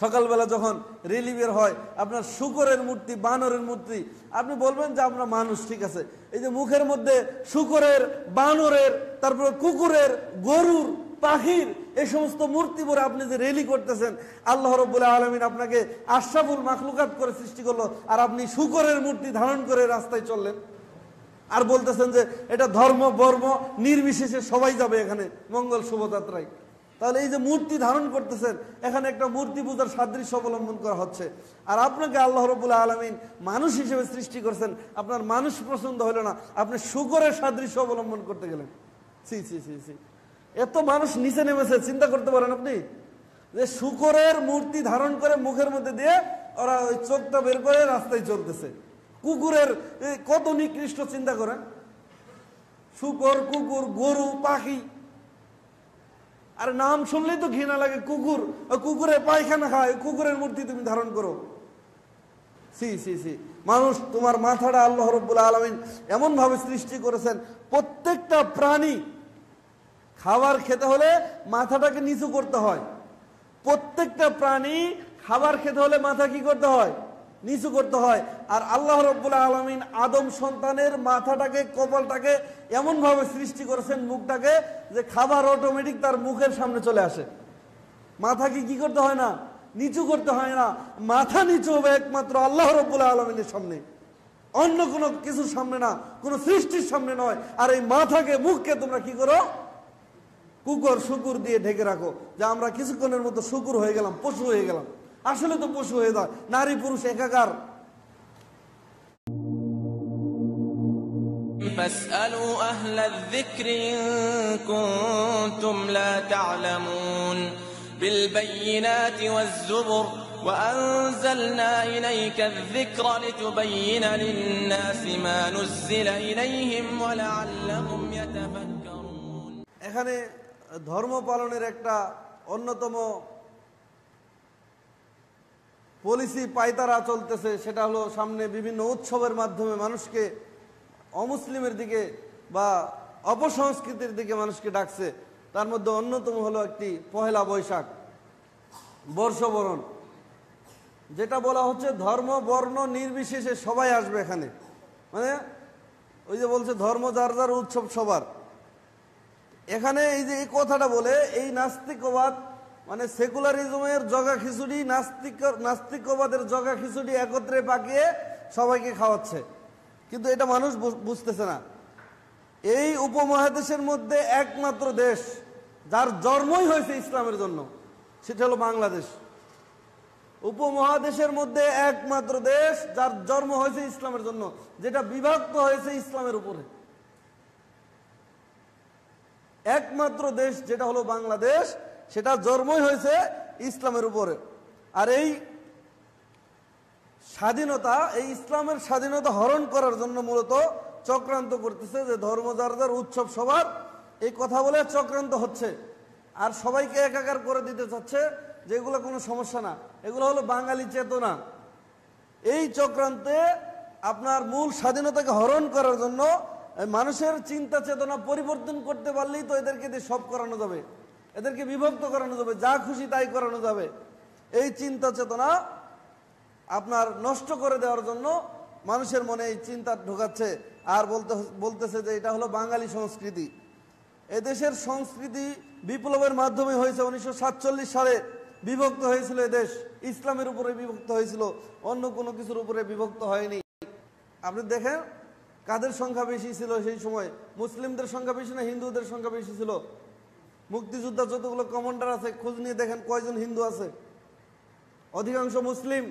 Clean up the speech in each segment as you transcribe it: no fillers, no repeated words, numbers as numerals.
সকাল বেলা যখন রেলি বের হয় আপনার শুকরের মূর্তি, বানরের মূর্তি, আপনি বলবেন যে আমরা মানুষ, ঠিক আছে। এই যে মুখের মধ্যে শুকরের, বানরের, তারপরে কুকুরের, গরুর, পাখির, এই সমস্ত মূর্তি পরে আপনি যে রেলি করতেছেন, আল্লাহ রাব্বুল আলামিন আপনাকে আশরাফুল মাখলুকাত করে সৃষ্টি করলো, আর আপনি শুকরের মূর্তি ধারণ করে রাস্তায় চললেন আর বলতেছেন যে এটা ধর্ম বর্ম নির্বিশেষে সবাই যাবে এখানে মঙ্গল শোভাযাত্রায়। তাহলে এই যে মূর্তি ধারণ করতেছেন, এখানে একটা মূর্তি পূজার সাদৃশ্য অবলম্বন করা হচ্ছে। আর আপনাকে আল্লাহ রাব্বুল আলামিন মানুষ হিসেবে সৃষ্টি করেছেন, আপনার মানুষ পছন্দ হলো না, আপনি শুকরের সাদৃশ্য অবলম্বন করতে গেলেন। সি সি সি সি এত মানুষ নিচে নেমেছে, চিন্তা করতে পারেন আপনি যে শুকরের মূর্তি ধারণ করে মুখের মধ্যে দিয়ে ওরা ওই চোখটা বের করে রাস্তায় চলতেছে। কুকুরের কত নিকৃষ্ট, চিন্তা করেন, শুকর, কুকুর, গরু, পাখি, আর নাম শুনলেই তো ঘৃণা লাগে। কুকুর, কুকুরে পায়খানা খায়, কুকুরের মূর্তি তুমি ধারণ করো। সি সি সি মানুষ, তোমার মাথাটা আল্লাহ রাব্বুল আলামিন এমন ভাবে সৃষ্টি করেছেন, প্রত্যেকটা প্রাণী খাবার খেতে হলে মাথাটাকে নিচু করতে হয়, প্রত্যেকটা প্রাণী খাবার খেতে হলে মাথা কি করতে হয়, নিচু করতে হয়। আর আল্লাহ রাব্বুল আলামিন আদম সন্তানের মাথাটাকে, কপালটাকে এমনভাবে সৃষ্টি করেছেন, মুখটাকে, যে খাবার অটোমেটিক তার মুখের সামনে চলে আসে। মাথাকে কি করতে হয় না, নিচু করতে হয় না, মাথা নিচু হবে একমাত্র আল্লাহ রাব্বুল আলামিনের সামনে, অন্য কোনো কিছুর সামনে না, কোনো সৃষ্টির সামনে নয়। আর এই মাথাকে, মুখকে তোমরা কি করো, কুকুর, শুকুর দিয়ে ঢেকে রাখো, যে আমরা কিছুক্ষণের মতো শুকুর হয়ে গেলাম, পশু হয়ে গেলাম। আসলে তো পশু হয়ে যায়, নারী পুরুষ একাকার। فاسألوا أهل الذكر إن كنتم لا تعلمون بالبينات والزبر وأنزلنا إليك الذكر لتبين للناس ما نزل إليهم ولعلهم يتفكرون এখানে ধর্ম পালনের একটা অন্যতম পলিসি পায়তারা চলতেছে, সেটা হলো সামনে বিভিন্ন উৎসবের মাধ্যমে মানুষকে অমুসলিমের দিকে বা অপসংস্কৃতির দিকে মানুষকে ডাকছে। তার মধ্যে অন্যতম হলো একটি পহেলা বৈশাখ, বর্ষবরণ, যেটা বলা হচ্ছে ধর্ম বর্ণ নির্বিশেষে সবাই আসবে এখানে। মানে ওই যে বলছে ধর্ম যার যার, উৎসব সবার। এখানে এই যে এই কথাটা বলে, এই নাস্তিকবাদ মানে সেকুলারিজমের জগা খিচুড়ি, নাস্তিকবাদের জগা খিচুড়ি একত্রে পাকিয়ে সবাইকে খাওয়াচ্ছে, কিন্তু এটা মানুষ বুঝতেছে না। এই উপমহাদেশের মধ্যে একমাত্র দেশ যার জন্মই হয়েছে ইসলামের জন্য, সেটা হলো বাংলাদেশ। উপমহাদেশের মধ্যে একমাত্র দেশ যার জন্ম হয়েছে ইসলামের জন্য, যেটা বিভক্ত হয়েছে ইসলামের উপরে, একমাত্র দেশ যেটা হলো বাংলাদেশ, সেটা জন্মই হয়েছে ইসলামের উপরে। আর এই স্বাধীনতা, এই ইসলামের স্বাধীনতা হরণ করার জন্য মূলত চক্রান্ত করতেছে, যে ধর্ম যার যার, উৎসব সবার, এই কথা বলে চক্রান্ত হচ্ছে আর সবাইকে একাকার করে দিতে চাচ্ছে, যেগুলো কোনো সমস্যা না, এগুলো হলো বাঙালি চেতনা। এই চক্রান্তে আপনার মূল স্বাধীনতাকে হরণ করার জন্য মানুষের চিন্তা চেতনা পরিবর্তন করতে পারলেই তো এদেরকে দিয়ে সব করানো যাবে, এদেরকে বিভক্ত করানো যাবে, যা খুশি তাই করানো যাবে। এই চিন্তা চেতনা আপনার নষ্ট করে দেওয়ার জন্য মানুষের মনে এই চিন্তা ঢোকাচ্ছে, আর বলতেছে যে এটা হলো বাঙালি সংস্কৃতি। এদেশের সংস্কৃতি বিপ্লবের মাধ্যমে হয়েছে। 1947 সালে বিভক্ত হয়েছিল এদেশ, ইসলামের উপরে বিভক্ত হয়েছিল, অন্য কোনো কিছুর উপরে বিভক্ত হয়নি। আপনি দেখেন কাদের সংখ্যা বেশি ছিল সেই সময়, মুসলিমদের সংখ্যা বেশি না হিন্দুদের সংখ্যা বেশি ছিল? মুক্তিযোদ্ধা যতগুলো কমান্ডার আছে খোঁজ নিয়ে দেখেন কয়জন হিন্দু আছে। অধিকাংশ মুসলিম,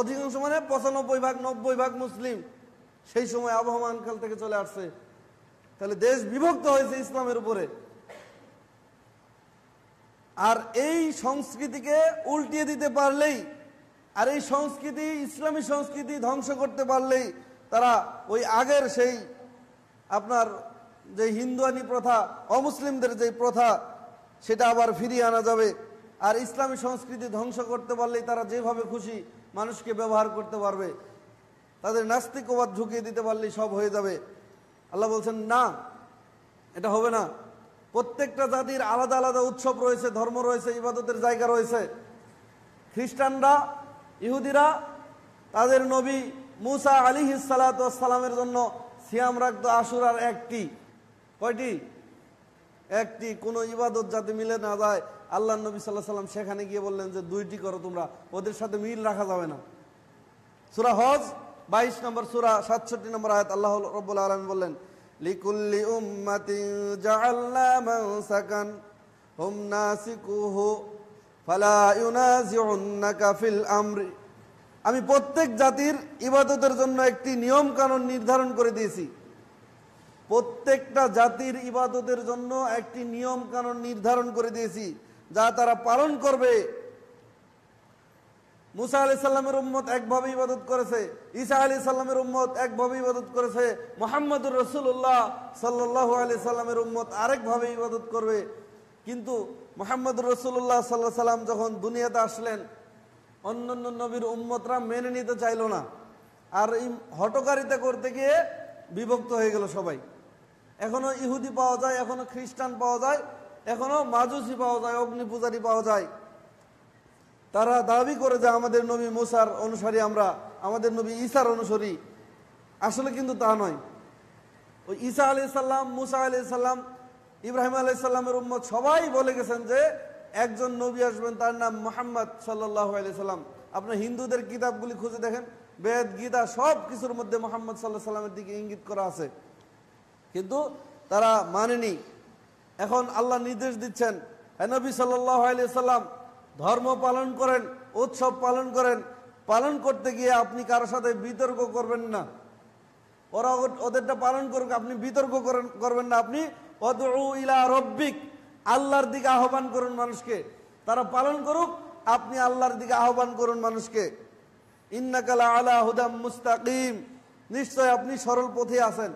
অধিকাংশ মানে 95 ভাগ 90 ভাগ মুসলিম, সেই সময় আবহমানকাল থেকে চলে আসছে। তাহলে দেশ বিভক্ত হয়েছে ইসলামের উপরে। আর এই সংস্কৃতিকে উল্টিয়ে দিতে পারলেই, আর এই সংস্কৃতি, ইসলামী সংস্কৃতি ধ্বংস করতে পারলেই তারা ওই আগের সেই আপনার যে হিন্দুয়ানি প্রথা, অমুসলিমদের যে প্রথা, সেটা আবার ফিরিয়ে আনা যাবে। আর ইসলামী সংস্কৃতি ধ্বংস করতে পারলেই তারা যেভাবে খুশি মানুষকে ব্যবহার করতে পারবে, তাদের নাস্তিকবাদ ঢুকিয়ে দিতে পারলেই সব হয়ে যাবে। আল্লাহ বলছেন না, এটা হবে না। প্রত্যেকটা জাতির আলাদা আলাদা উৎসব রয়েছে, ধর্ম রয়েছে, ইবাদতের জায়গা রয়েছে। খ্রিস্টানরা ইহুদিরা তাদের নবী মুসা আলাইহিস সালাতু ওয়াস সালামের জন্য সিয়াম রাখতো আশুরার একটি কয়টি একটি কোনো ইবাদত যাতে মিলে না যায়। আল্লাহ নবী সাল্লাল্লাহু আলাইহি সাল্লাম সেখানে গিয়ে বললেন যে দুইটি করো তোমরা, ওদের সাথে মিল রাখা যাবে না। সূরা হজ 22 নম্বর সূরা 67 নম্বর আয়াত আল্লাহ রাব্বুল আলামিন বললেন লিকুল্লি উম্মাতিন জাআলনা মানসাকান হুম নাসিকুহু ফালা ইউনাজিউন্নাকা ফিল আমরি। আমি প্রত্যেক জাতির ইবাদতের জন্য একটি নিয়ম কানুন নির্ধারণ করে দিয়েছি। প্রত্যেকটা জাতির ইবাদতের জন্য একটি নিয়ম কানুন নির্ধারণ করে দিয়েছি যা তারা পালন করবে। মুসা আলাইহিস সালামের উম্মত একভাবে ইবাদত করেছে, ঈসা আলাইহিস সালামের উম্মত একভাবে ইবাদত করেছে, মুহাম্মদুর রাসূলুল্লাহ সাল্লাল্লাহু আলাইহি সাল্লামের উম্মত আরেকভাবে ইবাদত করবে। কিন্তু মুহাম্মদুর রাসূলুল্লাহ সাল্লাল্লাহু আলাইহি সাল্লাম যখন দুনিয়াতে আসলেন অন্যান্য নবীর উম্মতরা মেনে নিতে চাইল না, আর এই হটকারিতা করতে গিয়ে বিভক্ত হয়ে গেল সবাই। এখনো ইহুদি পাওয়া যায়, এখনো খ্রিস্টান পাওয়া যায়, এখনো মাজুসি পাওয়া যায়, অগ্নি পূজারী পাওয়া যায়। তারা দাবি করে যে আমাদের নবী মুসার অনুসারী আমরা, আমাদের নবী ঈসার অনুসারী। আসলে কিন্তু তা নয়। ওই ঈসা আলাইহিস সালাম, মুসা আলাইহিস সালাম, ইব্রাহিম আলাইহিস সালামের উম্মত সবাই বলে গেছেন যে একজন নবী আসবেন, তার নাম মুহাম্মদ সাল্লাল্লাহু আলাইহি সাল্লাম। আপনার হিন্দুদের কিতাবগুলি খুঁজে দেখেন, বেদ গীতা সব কিছুর মধ্যে মুহাম্মদ সাল্লাল্লাহু আলাইহি সাল্লামের দিকে ইঙ্গিত করা আছে, কিন্তু তারা মানেনি। এখন আল্লাহ নির্দেশ দিচ্ছেন, হে নবী সাল্লাল্লাহু আলাইহি সাল্লাম, ধর্ম পালন করেন, উৎসব পালন করেন, পালন করতে গিয়ে আপনি কারোর সাথে বিতর্ক করবেন না। ওরা ওদেরটা পালন করুক, আপনি বিতর্ক করবেন না। আপনি উদউ ইলা রাব্বিক, আল্লাহর দিকে আহ্বান করুন মানুষকে। তারা পালন করুক, আপনি আল্লাহর দিকে আহ্বান করুন মানুষকে। ইন্নাকা লা আলা হুদাম মুস্তাকিম, নিশ্চয় আপনি সরল পথে আছেন।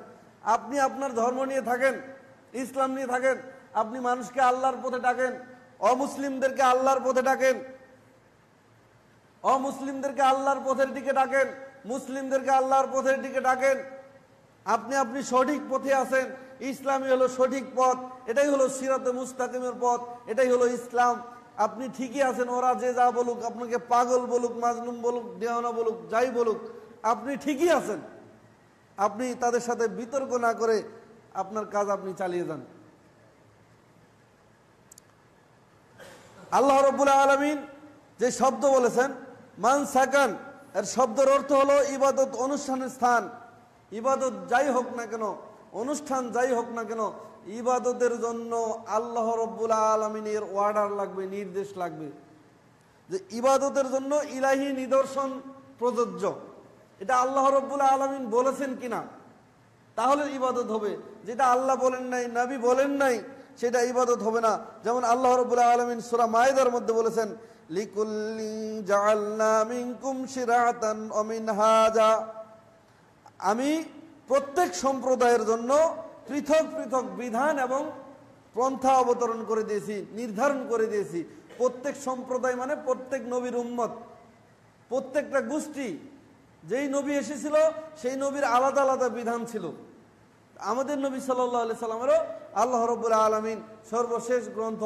আপনি আপনার ধর্ম নিয়ে থাকেন, ইসলাম নিয়ে থাকেন, আপনি মানুষকে আল্লাহর পথে ডাকেন, অমুসলিমদেরকে আল্লাহর পথে ডাকেন, অমুসলিমদেরকে আল্লাহর পথের দিকে ডাকেন, মুসলিমদেরকে আল্লাহর পথের দিকে ডাকেন। আপনি সঠিক পথে আছেন। ইসলামই হলো সঠিক পথ, এটাই হলো সিরাতে মুস্তাকিমের পথ, এটাই হলো ইসলাম। আপনি ঠিকই আছেন। ওরা যে যা বলুক, আপনাকে পাগল বলুক, মাজলুম বলুক, দেওয়ানা বলুক, যাই বলুক, আপনি ঠিকই আছেন। আপনি তাদের সাথে বিতর্ক না করে আপনার কাজ আপনি চালিয়ে যান। আল্লাহ রাব্বুল আলামিন যে শব্দ বলেছেন মানসাকান, এর শব্দের অর্থ হলো ইবাদত অনুষ্ঠানের স্থান। ইবাদত যাই হোক না কেন, অনুষ্ঠান যাই হোক না কেন, ইবাদতের জন্য আল্লাহ রাব্বুল আলামিনের অর্ডার লাগবে, নির্দেশ লাগবে যে ইবাদতের জন্য ইলাহি নিদর্শন প্রযোজ্য। এটা আল্লাহ রাব্বুল আলামিন বলেছেন কিনা, তাহলে ইবাদত হবে। যেটা আল্লাহ বলেন নাই, নবী বলেন নাই, সেটা ইবাদত হবে না। যেমন আল্লাহ রাব্বুল আলামিন সূরা মায়েদার মধ্যে বলেছেন লিকুল্লি জাআলনা মিনকুম শিরাতান ওয়া মিনহাজা, আমি প্রত্যেক সম্প্রদায়ের জন্য পৃথক পৃথক বিধান এবং পন্থা অবতরণ করে দিয়েছি, নির্ধারণ করে দিয়েছি। প্রত্যেক সম্প্রদায় মানে প্রত্যেক নবীর উম্মত, প্রত্যেকটা গোষ্ঠী। যেই নবী এসেছিল সেই নবীর আলাদা আলাদা বিধান ছিল। আমাদের নবী সাল্লাল্লাহু আলাইহি সাল্লামেরও আল্লাহ রাব্বুল আলামিন সর্বশেষ গ্রন্থ,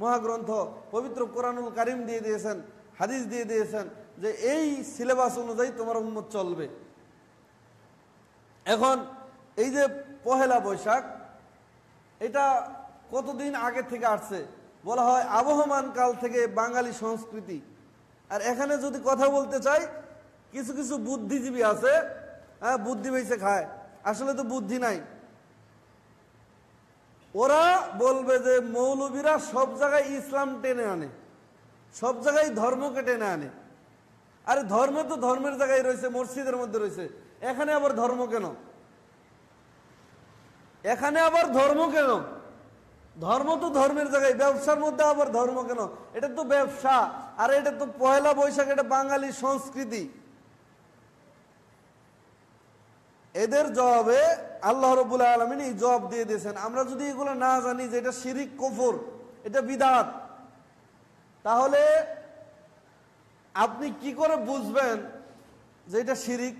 মহাগ্রন্থ পবিত্র কোরআনুল কারীম দিয়ে দিয়েছেন, হাদিস দিয়ে দিয়েছেন যে এই সিলেবাস অনুযায়ী তোমার উম্মত চলবে। এখন এই যে পহেলা বৈশাখ, এটা কতদিন আগে থেকে আসছে, বলা হয় আবহমান কাল থেকে বাঙালি সংস্কৃতি। আর এখানে যদি কথা বলতে চাই, কিছু কিছু বুদ্ধিজীবী আছে, হ্যাঁ বুদ্ধি বেঁচে খায়, আসলে তো বুদ্ধি নাই। ওরা বলবে যে মৌলবীরা সব জায়গায় ইসলাম টেনে আনে, সব জায়গায় ধর্মকে টেনে আনে। আরে ধর্ম তো ধর্মের জায়গায় রয়েছে, মসজিদের মধ্যে রয়েছে, এখানে আবার ধর্ম কেন? এখানে আবার ধর্ম কেন? ধর্ম তো ধর্মের জায়গায়, ব্যবসার মধ্যে আবার ধর্ম কেন? এটা তো ব্যবসা। আর এটা তো পহেলা বৈশাখ, এটা বাঙালি সংস্কৃতি। এদের জবাবে আল্লাহ রাব্বুল আলামিন এই জবাব দিয়ে দিয়েছেন। আমরা যদি এগুলো না জানি যে এটা শিরিক, কুফর, এটা বিদআত, তাহলে আপনি কি করে বুঝবেন যে এটা শিরিক,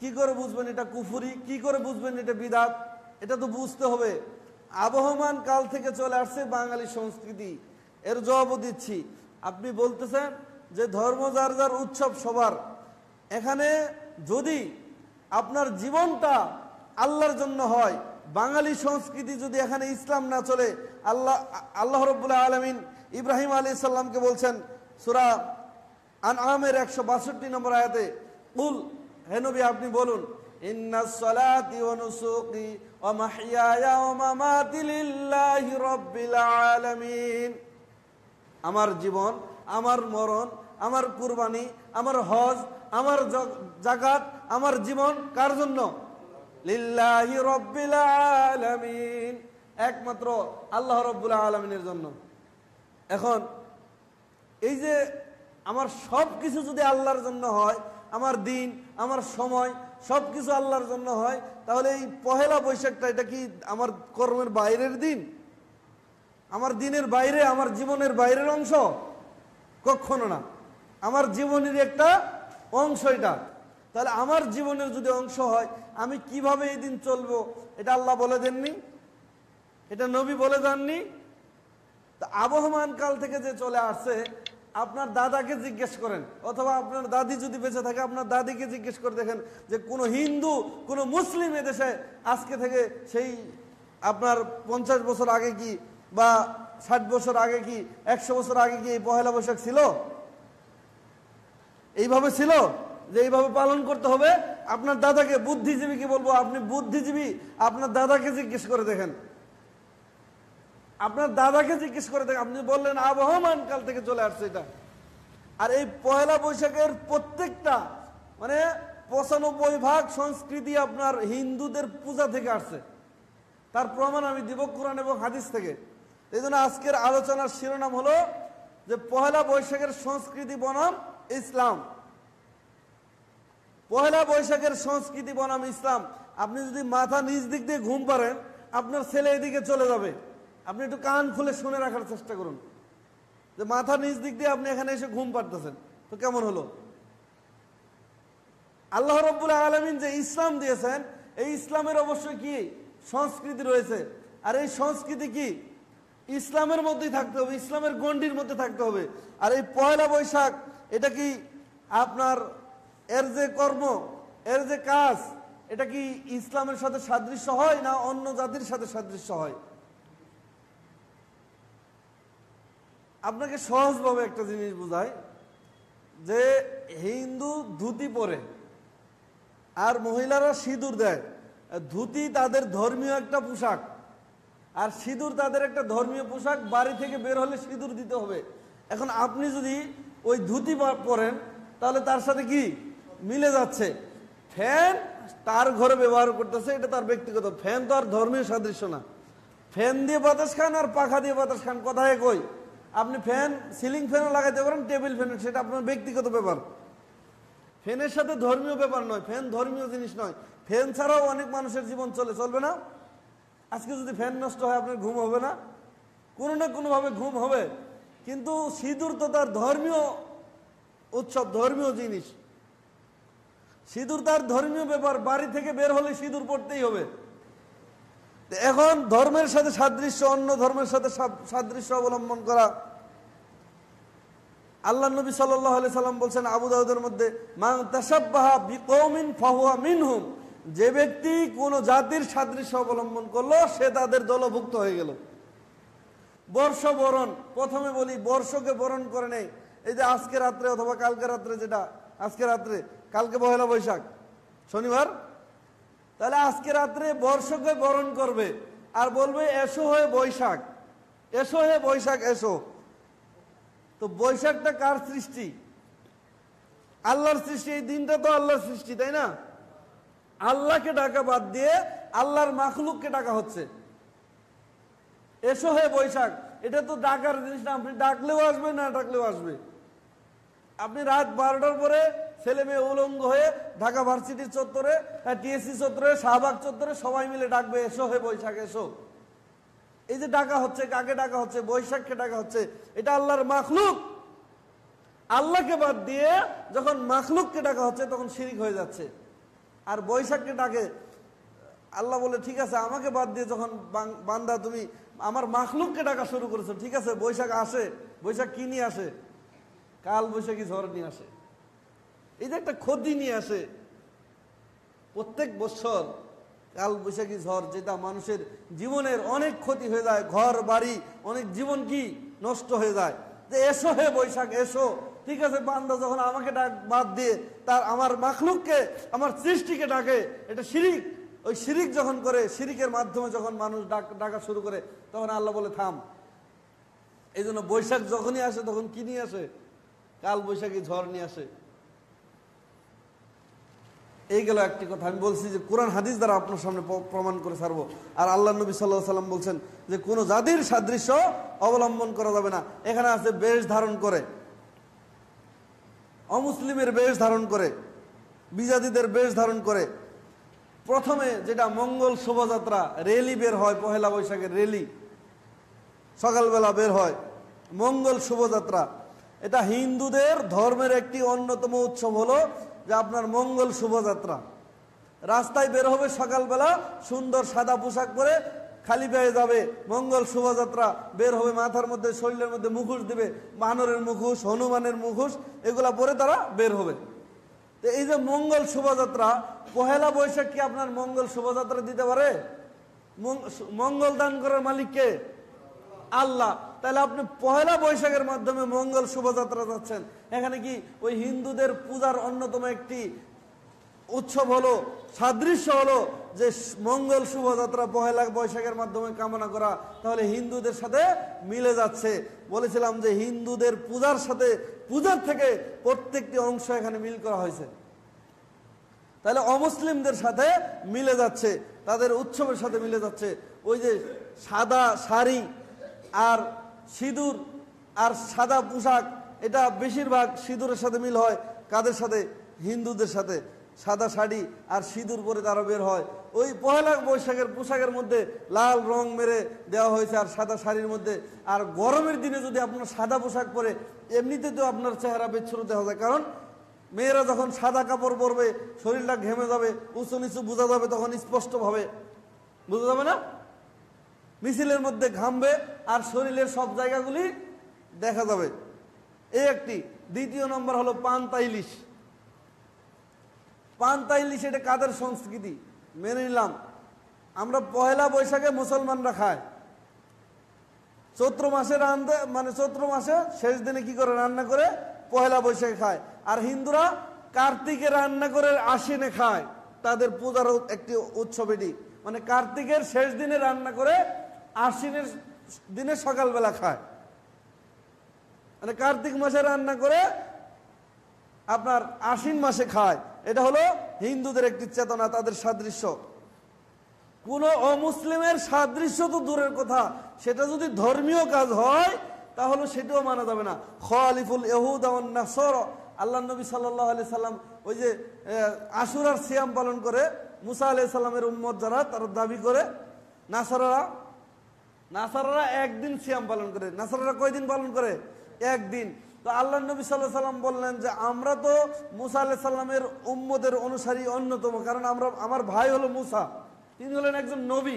কি করে বুঝবেন এটা কুফরি, কি করে বুঝবেন এটা বিদআত? এটা তো বুঝতে হবে। আবহমান কাল থেকে চলে আসছে বাঙালি সংস্কৃতি, এর জবাবও দিচ্ছি। আপনি বলতেছেন যে ধর্ম যার যার উৎসব সবার, এখানে যদি আপনার জীবনটা আল্লাহর জন্য হয়, বাঙালি সংস্কৃতি যদি এখানে ইসলাম না চলে, আল্লাহ রব্বুল আলামিন ইব্রাহিম আলাইহিস সালামকে বলছেন সূরা আনআমের 162 নম্বর আয়াতে, কুল হে নবী আপনি বলুন, ইন্নাস সালাতি ওয়া নুসুকি ওয়া মাহইয়ায়া ওয়া মামাতি লিল্লাহি রাব্বিল আলামিন, আমার জীবন, আমার মরণ, আমার কুরবানি, আমার হজ, আমার যাকাত, আমার জীবন কার জন্য? লিল্লাহি রাব্বিল আলামিন, একমাত্র আল্লাহ রাব্বুল আলামিনের জন্য। এখন এই যে আমার সব কিছু যদি আল্লাহর জন্য হয়, আমার দিন, আমার সময় সব কিছু আল্লাহর জন্য হয়, তাহলে এই পহেলা বৈশাখটা এটা কি আমার কর্মের বাইরের দিন? আমার দিনের বাইরে, আমার জীবনের বাইরের অংশ? কখনো না, আমার জীবনের একটা অংশ এটা। তাহলে আমার জীবনের যদি অংশ হয়, আমি কিভাবে এই দিন চলবো এটা আল্লাহ বলে দেননি, এটা নবী বলে দেননি। তা আবহমান কাল থেকে যে চলে আসছে, আপনার দাদাকে জিজ্ঞেস করেন, অথবা আপনার দাদি যদি বেঁচে থাকে আপনার দাদিকে জিজ্ঞেস করে দেখেন যে কোনো হিন্দু, কোনো মুসলিম এদেশে আজকে থেকে সেই আপনার 50 বছর আগে কি, বা 60 বছর আগে কি, 100 বছর আগে কি এই পহেলা বৈশাখ ছিল? এইভাবে ছিল যে এইভাবে পালন করতে হবে? আপনার দাদাকে, বুদ্ধিজীবীকে বলবো, আপনি বুদ্ধিজীবী, আপনার দাদাকে জিজ্ঞেস করে দেখেন, আপনার দাদাকে জিজ্ঞেস করে দেখেন। আপনি বললেন আবহমান কাল থেকে চলে আসছে এটা। আর এই পয়লা বৈশাখের প্রত্যেকটা মানে 95% সংস্কৃতি আপনার হিন্দুদের পূজা থেকে আসছে। তার প্রমাণ আমি দিব কোরআন এবং হাদিস থেকে। এই জন্য আজকের আলোচনার শিরোনাম হলো যে পহেলা বৈশাখের সংস্কৃতি বনাম ইসলাম। পহেলা বৈশাখের সংস্কৃতি বনাম ইসলাম। আপনি যদি মাথা নিজ দিক দিয়ে ঘুম পারেন, আপনার ছেলে এদিকে চলে যাবে। আপনি একটু কান খুলে শুনে রাখার চেষ্টা করুন যে মাথা নিজ দিক দিয়ে আপনি এখানে এসে ঘুম পাড়তেছেন, তো কেমন হলো? আল্লাহ রাব্বুল আলামিন যে ইসলাম দিয়েছেন, এই ইসলামের অবশ্যই কি সংস্কৃতি রয়েছে। আর এই সংস্কৃতি কি ইসলামের মধ্যেই থাকতে হবে, ইসলামের গণ্ডির মধ্যে থাকতে হবে। আর এই পয়লা বৈশাখ এটা কি আপনার, এর যে কর্ম, এর যে কাজ, এটা কি ইসলামের সাথে সাদৃশ্য হয় না অন্য জাতির সাথে সাদৃশ্য হয়? আপনাকে সহজভাবে একটা জিনিস বোঝায় যে হিন্দু ধুতি পরে আর মহিলারা সিঁদুর দেয়। ধুতি তাদের ধর্মীয় একটা পোশাক, আর সিঁদুর তাদের একটা ধর্মীয় পোশাক। বাড়ি থেকে বের হলে সিঁদুর দিতে হবে। এখন আপনি যদি ওই ধুতি পরেন তাহলে তার সাথে কি মিলে যাচ্ছে? ফ্যান তার ঘরে ব্যবহার করতেছে, এটা তার ব্যক্তিগত। ফ্যান তো আর ধর্মীয় সাদৃশ্য না। ফ্যান দিয়ে বাতাস খান আর পাখা দিয়ে বাতাস খান, কোথায় কই? আপনি ফ্যান, সিলিং ফ্যানও লাগাইতে পারেন, টেবিল ফ্যান, সেটা আপনার ব্যক্তিগত ব্যাপার। ফ্যানের সাথে ধর্মীয় ব্যাপার নয়, ফ্যান ধর্মীয় জিনিস নয়। ফ্যান ছাড়াও অনেক মানুষের জীবন চলে, চলবে না? আজকে যদি ফ্যান নষ্ট হয় আপনার ঘুম হবে না? কোনো না কোনোভাবে ঘুম হবে। কিন্তু সিঁদুর তো তার ধর্মীয় উৎসব, ধর্মীয় জিনিস। সিঁদুর তার ধর্মীয় ব্যাপার, বাড়ি থেকে বের হলে সিঁদুর পড়তেই হবে। এখন ধর্মের সাথে সাদৃশ্য, অন্য ধর্মের সাথে সাদৃশ্য অবলম্বন করা। আল্লাহ নবী সাল্লাল্লাহু আলাইহি সাল্লাম বলছেন আবু দাউদের মধ্যে, মান তাশাব্বাহা বিকওমিন ফাহুয়া মিনহুম, যে ব্যক্তি কোন জাতির সাদৃশ্য অবলম্বন করলো সে তাদের দলভুক্ত হয়ে গেল। বর্ষবরণ, প্রথমে বলি বর্ষকে বরণ করে নেই। এই যে আজকে রাত্রে অথবা কালকে রাত্রে, যেটা আজকে রাত্রে, কালকে পহেলা বৈশাখ শনিবার, তাহলে আজকে রাত্রে বর্ষকে বরণ করবে আর বলবে এসো হে বৈশাখ, এসো হে বৈশাখ এসো। তো বৈশাখটা কার সৃষ্টি? আল্লাহর সৃষ্টি। এই দিনটা তো আল্লাহর সৃষ্টি, তাই না? আল্লাহকে ডাকা বাদ দিয়ে আল্লাহর মাখলুককে ডাকা হচ্ছে। এসো হে বৈশাখ, এটা তো ডাকার জিনিস না। আপনি ডাকলেও আসবে, না ডাকলেও আসবে। আপনি রাত 12টার পরে ছেলে মেয়ে উলঙ্গ হয়ে ঢাকা ভার্সিটির চত্বরে, টিএসসি চত্বরে, শাহবাগ চত্বরে সবাই মিলে ডাকবে এসো হে বৈশাখ এসো। এই যে ডাকা হচ্ছে, কাকে ডাকা হচ্ছে? বৈশাখকে ডাকা হচ্ছে। এটা আল্লাহর মাখলুক। আল্লাহকে বাদ দিয়ে যখন মাখলুককে ডাকা হচ্ছে তখন শিরিক হয়ে যাচ্ছে। আর বৈশাখকে ডাকে আল্লাহ বলে ঠিক আছে, আমাকে বাদ দিয়ে যখন বান্দা তুমি আমার মাখলুককে ডাকা শুরু করেছো, ঠিক আছে বৈশাখ আসে। বৈশাখ কি নিয়ে আসে? কাল বৈশাখী ঝড় নিয়ে আসে, এই যে একটা ক্ষতি নিয়ে আসে প্রত্যেক বছর। কাল বৈশাখী ঝড় যেটা মানুষের জীবনের অনেক ক্ষতি হয়ে যায়, ঘর বাড়ি অনেক জীবন কি নষ্ট হয়ে যায়। যে এসো হে বৈশাখ এসো, ঠিক আছে বান্দা যখন আমাকে ডাক বাদ দিয়ে তার আমার মাখলুককে আমার সৃষ্টিকে ডাকে, এটা শিরিক। ওই শিরিক যখন করে, শিরিকের মাধ্যমে যখন মানুষ ডাকা শুরু করে, তখন আল্লাহ বলে থাম। এই জন্য বৈশাখ যখনই আসে তখন কি নিয়ে আসে? কাল বৈশাখী ঝড় নিয়ে আসে। এই গেল একটি কথা। আমি বলছি যে কোরআন হাদিস দ্বারা আপনার সামনে প্রমাণ করে ছাড়বো। আর আল্লাহ নবী সাল্লাল্লাহু আলাইহি ওয়াসাল্লাম বলছেন যে কোনো জাতির সাদৃশ্য অবলম্বন করা যাবে না। এখানে আছে বেশ ধারণ করে, অমুসলিমের বেশ ধারণ করে, বিজাতিদের বেশ ধারণ করে। প্রথমে যেটা মঙ্গল শোভাযাত্রা রেলি বের হয়, পহেলা বৈশাখের রেলি সকালবেলা বের হয় মঙ্গল শোভাযাত্রা। এটা হিন্দুদের ধর্মের একটি অন্যতম উৎসব হলো যে আপনার মঙ্গল শোভাযাত্রা। রাস্তায় বের হবে সকালবেলা, সুন্দর সাদা পোশাক পরে খালি পেয়ে যাবে। মঙ্গল শোভাযাত্রা বের হবে, মাথার মধ্যে শরীরের মধ্যে মুখোশ দেবে, বানরের মুখোশ, হনুমানের মুখোশ, এগুলা পরে তারা বের হবে। তো এই যে মঙ্গল শোভাযাত্রা, পহেলা বৈশাখ কি আপনার মঙ্গল শোভাযাত্রা দিতে পারে? মঙ্গল দান করার মালিককে আল্লাহ। তাহলে আপনি পহেলা বৈশাখের মাধ্যমে মঙ্গল শোভাযাত্রা যাচ্ছেন। এখানে কি ওই হিন্দুদের পূজার অন্যতম একটি উৎসব হলো, সাদৃশ্য হলো যে মঙ্গল শোভাযাত্রা পহেলা বৈশাখের মাধ্যমে কামনা করা, তাহলে হিন্দুদের সাথে মিলে যাচ্ছে। বলেছিলাম যে হিন্দুদের পূজার সাথে, পূজার থেকে প্রত্যেকটি অংশ এখানে মিল করা হয়েছে। তাহলে অমুসলিমদের সাথে মিলে যাচ্ছে, তাদের উৎসবের সাথে মিলে যাচ্ছে। ওই যে সাদা শাড়ি আর সিঁদুর আর সাদা পোশাক, এটা বেশিরভাগ সিঁদুরের সাথে মিল হয়। কাদের সাথে? হিন্দুদের সাথে। সাদা শাড়ি আর সিঁদুর পরে তারা বের হয়। ওই পহেলা বৈশাখের পোশাকের মধ্যে লাল রং মেরে দেওয়া হয়েছে আর সাদা শাড়ির মধ্যে। আর গরমের দিনে যদি আপনার সাদা পোশাক পরে, এমনিতে তো আপনার চেহারা বিচ্ছুর দেখা যায়, কারণ মেয়েরা যখন সাদা কাপড় পরবে শরীরটা ঘেমে যাবে, উঁচু নিচু বোঝা যাবে, তখন স্পষ্টভাবে বোঝা যাবে না। মিছিলের মধ্যে ঘামবে আর শরীরের সব জায়গাগুলি দেখা যাবে। এই একটি। দ্বিতীয় নম্বর হলো পান্তা ইলিশ। পান্তা ইলিশ এটা কাদের সংস্কৃতি? মেনে নিলাম আমরা পহেলা বৈশাখে মুসলমানরা খায়, চৈত্র মাসে চৈত্র মাসে শেষ দিনে কি করে রান্না করে পহেলা বৈশাখে খায়। আর হিন্দুরা কার্তিকে রান্না করে আশ্বিনে খায়, তাদের পূজার একটি উৎসব এটি। মানে কার্তিকের শেষ দিনে রান্না করে আশ্বিনের দিনে সকালবেলা খায়। মানে কার্তিক মাসে রান্না করে আপনার আশ্বিন মাসে খায়। এটা হলো হিন্দুদের একটি চেতনা, তাদের সাদৃশ্য। কোনো অমুসলিমের সাদৃশ্য তো দূরের কথা, সেটা যদি ধর্মীয় কাজ হয় তাহলে সেটাও মানা যাবে না। খালিফুল ইহুদ ওয়ান নাসারা, আল্লাহ নবী সাল্লাল্লাহু আলাইহি সাল্লাম ওই যে আশুরার সিয়াম পালন করে, মুসা আলাইহিস সালামের উম্মত যারা, তারা দাবি করে নাসারারা একদিন সিয়াম পালন করে। নাসারারা কয়দিন পালন করে? একদিন। তো আল্লাহ নবী সাল্লাল্লাহু আলাইহি সাল্লাম বললেন যে আমরা তো মুসা আলাইহিস সালামের উম্মতের অনুসারী অন্যতম, কারণ আমার ভাই হলো মুসা, তিনি হলেন একজন নবী।